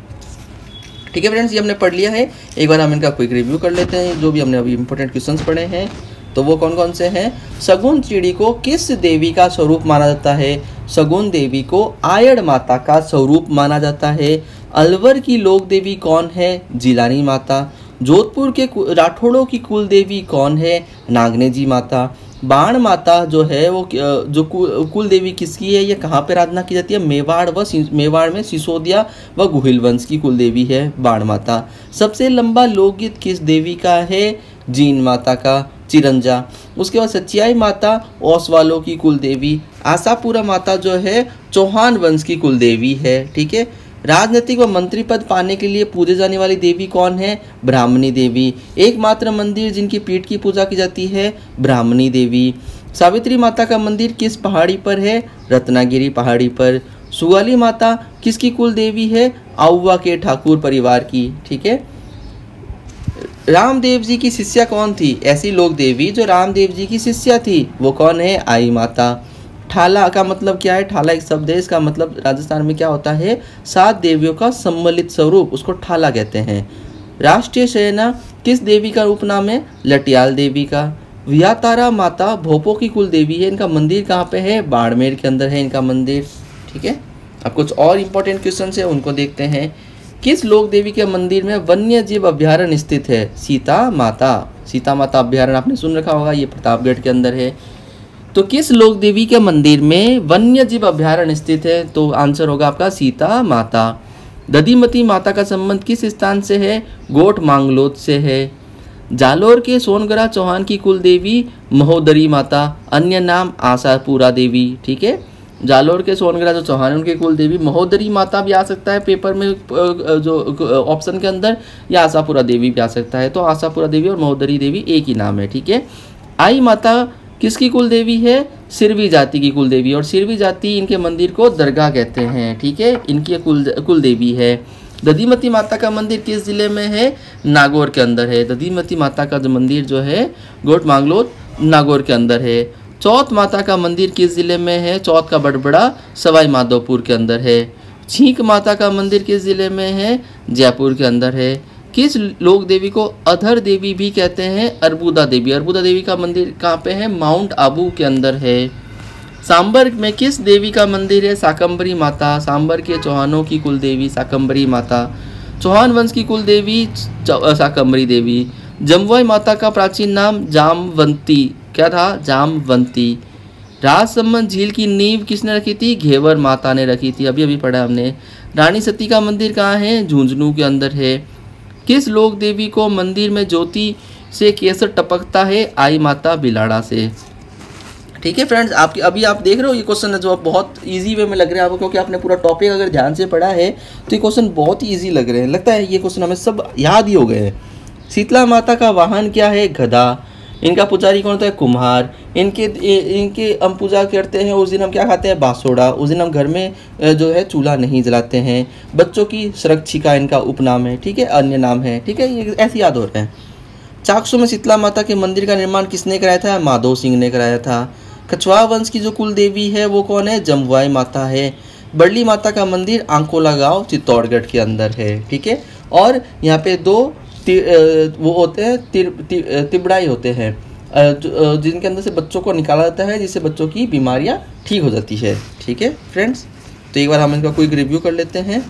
ठीक है फ्रेंड्स, ये हमने पढ़ लिया है। एक बार हम इनका क्विक रिव्यू कर लेते हैं। जो भी हमने अभी इंपॉर्टेंट क्वेश्चंस पढ़े हैं तो वो कौन कौन से हैं? सगुन चिड़ी को किस देवी का स्वरूप माना जाता है? सगुन देवी को आयड़ माता का स्वरूप माना जाता है। अलवर की लोक देवी कौन है? जिलानी माता। जोधपुर के राठौड़ों की कुल देवी कौन है? नागने जी माता। बाण माता जो है वो जो कुल देवी किसकी है? ये कहाँ पर आराधना की जाती है? मेवाड़ में सिसोदिया व गुहिल वंश की कुल देवी है बाण माता। सबसे लंबा लोकगीत किस देवी का है? जीण माता का, चिरंजा। उसके बाद सच्चियाई माता ओसवालों की कुल देवी। आशापुरा माता जो है चौहान वंश की कुल देवी है। ठीक है, राजनीतिक व मंत्री पद पाने के लिए पूजे जाने वाली देवी कौन है? ब्राह्मणी देवी। एकमात्र मंदिर जिनकी पीठ की पूजा की जाती है? ब्राह्मणी देवी। सावित्री माता का मंदिर किस पहाड़ी पर है? रत्नागिरी पहाड़ी पर। सुआली माता किसकी कुल देवी है? आउवा के ठाकुर परिवार की। ठीक है, रामदेव जी की शिष्या कौन थी? ऐसी लोक देवी जो रामदेव जी की शिष्या थी वो कौन है? आई माता। ठाला का मतलब क्या है? ठाला एक शब्द है, इसका मतलब राजस्थान में क्या होता है? सात देवियों का सम्मिलित स्वरूप, उसको ठाला कहते हैं। राष्ट्रीय सेना किस देवी का उपनाम है? लटियाल देवी का। व्यातारा माता भोपो की कुल देवी है। इनका मंदिर कहाँ पे है? बाड़मेर के अंदर है इनका मंदिर। ठीक है, अब कुछ और इम्पोर्टेंट क्वेश्चन है उनको देखते हैं। किस लोक देवी के मंदिर में वन्य जीव अभ्यारण्य स्थित है? सीता माता। सीता माता अभ्यारण्य आपने सुन रखा होगा, ये प्रतापगढ़ के अंदर है। तो किस लोक देवी के मंदिर में वन्य जीव अभ्यारण्य स्थित है? तो आंसर होगा आपका सीता माता। दधीमती माता का संबंध किस स्थान से है? गोट मांगलोद से है। जालोर के सोनगरा चौहान की कुल देवी महोदरी माता, अन्य नाम आशापुरा देवी। ठीक है, जालोर के सोनगरा जो चौहान उनके कुल देवी महोदरी माता भी आ सकता है पेपर में जो ऑप्शन के अंदर, या आशापुरा देवी भी आ सकता है। तो आशापुरा देवी और महोदरी देवी एक ही नाम है। ठीक है, आई माता किसकी कुल देवी है? सिरवी जाति की कुल देवी, और सिरवी जाति इनके मंदिर को दरगाह कहते हैं। ठीक है, इनकी कुल देवी है। दधीमती माता का मंदिर किस जिले में है? नागौर के अंदर है। दधीमती माता का जो मंदिर जो है गोट मांगलोद नागौर के अंदर है। चौथ माता का मंदिर किस जिले में है? चौथ का बड़बड़ा सवाई माधोपुर के अंदर है। छींक माता का मंदिर किस जिले में है? जयपुर के अंदर है। किस लोक देवी को अधर देवी भी कहते हैं? अर्बुदा देवी। अर्बुदा देवी का मंदिर कहाँ पे है? माउंट आबू के अंदर है। सांभर में किस देवी का मंदिर है? साकंबरी माता। सांभर के चौहानों की कुल देवी साकंबरी माता। चौहान वंश की कुल देवी साकंबरी देवी। जमवाई माता का प्राचीन नाम जामवंती, क्या था? जामवंती। राजसमंद झील की नींव किसने रखी थी? घेवर माता ने रखी थी, अभी अभी पढ़ा हमने। रानी सती का मंदिर कहाँ है? झूंझनु के अंदर है। किस लोक देवी को मंदिर में ज्योति से केसर टपकता है? आई माता बिलाड़ा से। ठीक है फ्रेंड्स, आपके अभी आप देख रहे हो ये क्वेश्चन है जो आप बहुत इजी वे में लग रहे हैं आपको, क्योंकि आपने पूरा टॉपिक अगर ध्यान से पढ़ा है तो ये क्वेश्चन बहुत इजी लग रहे हैं। लगता है ये क्वेश्चन हमें सब याद ही हो गए हैं। शीतला माता का वाहन क्या है? गधा। इनका पुजारी कौन होता है? कुम्हार। इनके हम पूजा करते हैं उस दिन हम क्या खाते हैं? बासोड़ा। उस दिन हम घर में जो है चूल्हा नहीं जलाते हैं। बच्चों की सुरक्षिका इनका उपनाम है। ठीक है, अन्य नाम है। ठीक है, ये ऐसे याद हो रहे हैं। चाकसू में शीतला माता के मंदिर का निर्माण किसने कराया था? माधो सिंह ने कराया था। कछवाहा वंश की जो कुल देवी है वो कौन है? जमवाई माता है। बड़ली माता का मंदिर आंकोला गाँव चित्तौड़गढ़ के अंदर है। ठीक है, और यहाँ पे दो वो होते हैं तिबड़ाई होते हैं जिनके अंदर से बच्चों को निकाला जाता है, जिससे बच्चों की बीमारियां ठीक हो जाती है। ठीक है फ्रेंड्स, तो एक बार हम इनका क्विक रिव्यू कर लेते हैं।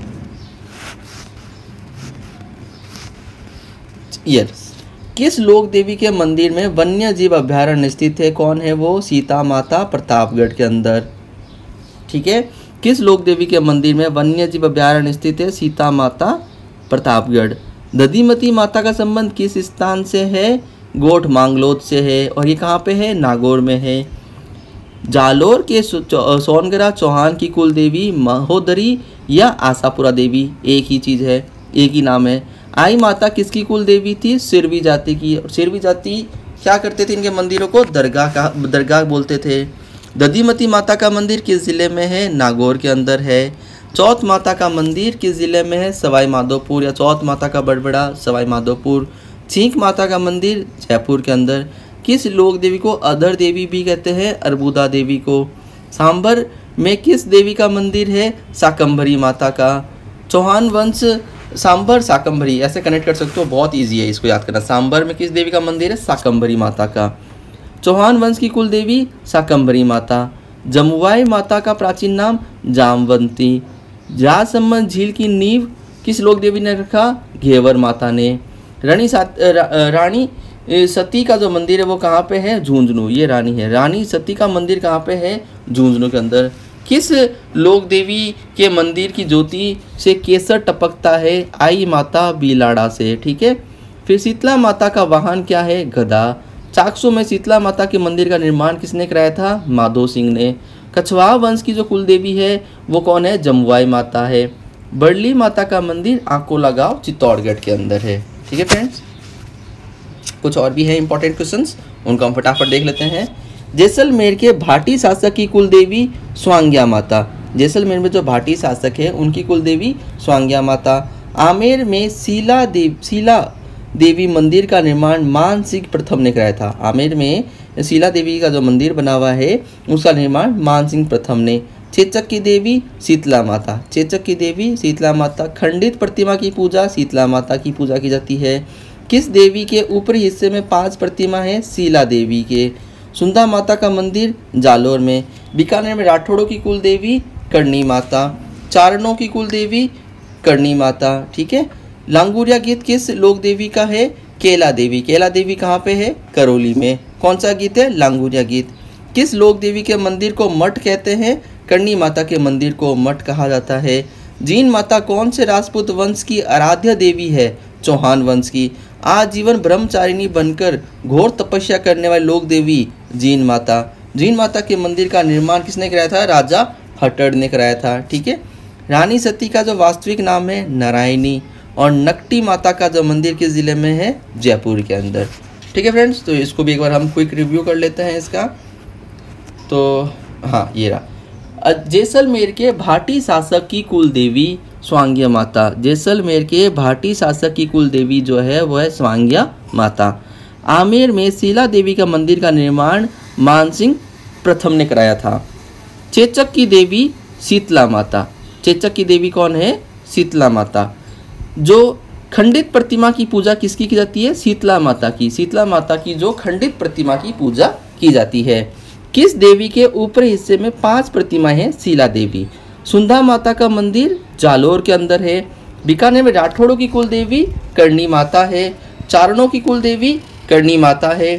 यस, किस लोक देवी के मंदिर में वन्य जीव अभ्यारण्य स्थित है? कौन है वो? सीता माता, प्रतापगढ़ के अंदर। ठीक है, किस लोक देवी के मंदिर में वन्य जीव अभ्यारण्य स्थित है? सीता माता, प्रतापगढ़। दधीमती माता का संबंध किस स्थान से है? गोठ मांगलोद से है, और ये कहाँ पे है? नागौर में है। जालोर के सोनगरा चौहान की कुल देवी महोदरी या आशापुरा देवी, एक ही चीज़ है। एक ही नाम है। आई माता किसकी कुल देवी थी? सिरवी जाति की। सिरवी जाति क्या करते थे? इनके मंदिरों को दरगाह बोलते थे। दधीमती माता का मंदिर किस ज़िले में है? नागौर के अंदर है। चौथ माता का मंदिर किस ज़िले में है? सवाई माधोपुर या चौथ माता का बड़बड़ा सवाई माधोपुर। छींक माता का मंदिर जयपुर के अंदर। किस लोक देवी को अधर देवी भी कहते हैं? अर्बुदा देवी को। सांभर में किस देवी का मंदिर है? साकंबरी माता का। चौहान वंश, सांभर, साकंबरी ऐसे कनेक्ट कर सकते हो, बहुत ईजी है इसको याद करना। सांभर में किस देवी का मंदिर है? साकंबरी माता का। चौहान वंश की कुल देवी साकंबरी माता। जमुवाई माता का प्राचीन नाम जामवंती। जासमन झील की नींव किस लोक देवी ने रखा? घेवर माता ने। रानी सती का जो मंदिर है वो कहाँ पे है? झूंझनु। ये रानी है। रानी सती का मंदिर कहाँ पे है? झूंझनु के अंदर। किस लोक देवी के मंदिर की ज्योति से केसर टपकता है? आई माता बीलाड़ा से। ठीक है, फिर शीतला माता का वाहन क्या है? गधा। चाकसू में शीतला माता के मंदिर का निर्माण किसने कराया था? माधो सिंह ने। कछवाहा वंश की जो कुल देवी है वो कौन है? जमुवाई माता है। बड़ली माता का मंदिर आंखों लगाओ चित्तौड़गढ़ के अंदर है। ठीक है फ्रेंड्स, कुछ और भी है इंपॉर्टेंट क्वेश्चंस, उनको हम फटाफट देख लेते हैं। जैसलमेर के भाटी शासक की कुल देवी स्वांग्या माता। जैसलमेर में जो भाटी शासक है उनकी कुल देवी स्वांग्या माता। आमेर में शीला देवी मंदिर का निर्माण मानसिंह प्रथम ने कराया था। आमेर में शीला देवी का जो मंदिर बना हुआ है उसका निर्माण मानसिंह प्रथम ने। चेचक की देवी शीतला माता। चेचक की देवी शीतला माता। खंडित प्रतिमा की पूजा शीतला माता की पूजा की जाती है। किस देवी के ऊपरी हिस्से में 5 प्रतिमा है? शीला देवी के। सुंधा माता का मंदिर जालोर में। बीकानेर में राठौड़ों की कुल देवी कर्णी माता। चारणों की कुल देवी कर्णी माता। ठीक है, लांगूरिया गीत किस लोक देवी का है? केला देवी। केला देवी कहाँ पे है? करौली में। कौन सा गीत है? लांगूरिया गीत। किस लोक देवी के मंदिर को मठ कहते हैं? कर्णी माता के मंदिर को मठ कहा जाता है। जीण माता कौन से राजपूत वंश की आराध्य देवी है? चौहान वंश की। आजीवन ब्रह्मचारिणी बनकर घोर तपस्या करने वाली लोक देवी जीण माता। जीण माता के मंदिर का निर्माण किसने कराया था? राजा हट्टड़ ने कराया था। ठीक है, रानी सती का जो वास्तविक नाम है नारायणी। और नकटी माता का जो मंदिर किस जिले में है? जयपुर के अंदर। ठीक है फ्रेंड्स, तो इसको भी एक बार हम क्विक रिव्यू कर लेते हैं इसका। तो हाँ, ये रहा। जैसलमेर के भाटी शासक की कुल देवी स्वांग्या माता। जैसलमेर के भाटी शासक की कुल देवी जो है वो है स्वांग्या माता। आमेर में शीला देवी का मंदिर का निर्माण मानसिंह प्रथम ने कराया था। चेचक की देवी शीतला माता। चेचक की देवी कौन है? शीतला माता। जो खंडित प्रतिमा की पूजा किसकी की जाती है? शीतला माता की। शीतला माता की जो खंडित प्रतिमा की पूजा की जाती है। किस देवी के ऊपरी हिस्से में 5 प्रतिमा है? शीला देवी। सुंधा माता का मंदिर जालोर के अंदर है। बीकानेर में राठौड़ों की कुल देवी कर्णी माता है। चारणों की कुल देवी कर्णी माता है।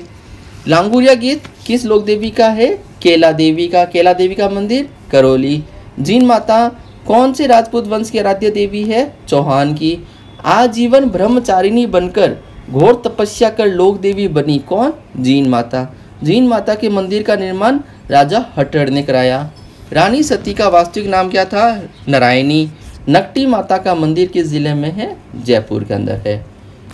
लांगूरिया गीत किस लोक देवी का है? केला देवी का। केला देवी का मंदिर करौली। जीण माता कौन से राजपूत वंश की आराध्य देवी है? चौहान की। आजीवन ब्रह्मचारिणी बनकर घोर तपस्या कर लोक देवी बनी कौन? जीण माता। जीण माता के मंदिर का निर्माण राजा हट्टड़ ने कराया। रानी सती का वास्तविक नाम क्या था? नारायणी। नकटी माता का मंदिर किस ज़िले में है? जयपुर के अंदर है।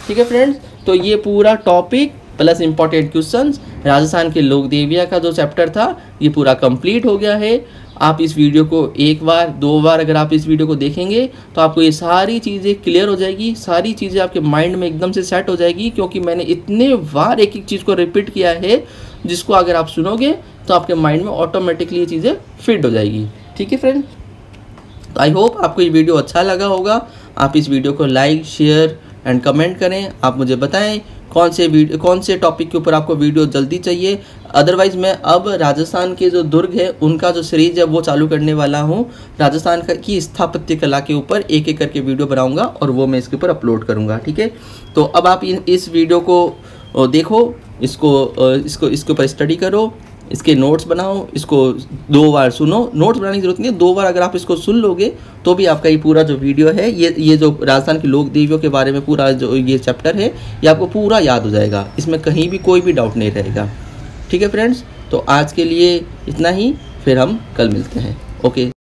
ठीक है फ्रेंड्स, तो ये पूरा topic plus important questions राजस्थान के लोक देविया का जो चैप्टर था ये पूरा कंप्लीट हो गया है। आप इस वीडियो को एक बार दो बार अगर आप इस वीडियो को देखेंगे तो आपको ये सारी चीज़ें क्लियर हो जाएगी, सारी चीज़ें आपके माइंड में एकदम से सेट हो जाएगी, क्योंकि मैंने इतने बार एक एक चीज़ को रिपीट किया है जिसको अगर आप सुनोगे तो आपके माइंड में ऑटोमेटिकली ये चीज़ें फिट हो जाएगी। ठीक है फ्रेंड, तो आई होप आपको ये वीडियो अच्छा लगा होगा। आप इस वीडियो को लाइक, शेयर एंड कमेंट करें। आप मुझे बताएं कौन से टॉपिक के ऊपर आपको वीडियो जल्दी चाहिए। अदरवाइज़ मैं अब राजस्थान के जो दुर्ग है उनका जो सीरीज है वो चालू करने वाला हूँ। राजस्थान की स्थापत्य कला के ऊपर एक एक करके वीडियो बनाऊँगा और वो मैं इसके ऊपर अपलोड करूँगा। ठीक है, तो अब आप इस वीडियो को देखो, इसके ऊपर स्टडी करो, इसके नोट्स बनाओ, इसको 2 बार सुनो। नोट्स बनाने की जरूरत नहीं है, 2 बार अगर आप इसको सुन लोगे तो भी आपका ये पूरा जो वीडियो है, ये जो राजस्थान की लोक देवियों के बारे में पूरा जो ये चैप्टर है ये आपको पूरा याद हो जाएगा। इसमें कहीं भी कोई भी डाउट नहीं रहेगा। ठीक है फ्रेंड्स, तो आज के लिए इतना ही, फिर हम कल मिलते हैं। ओके।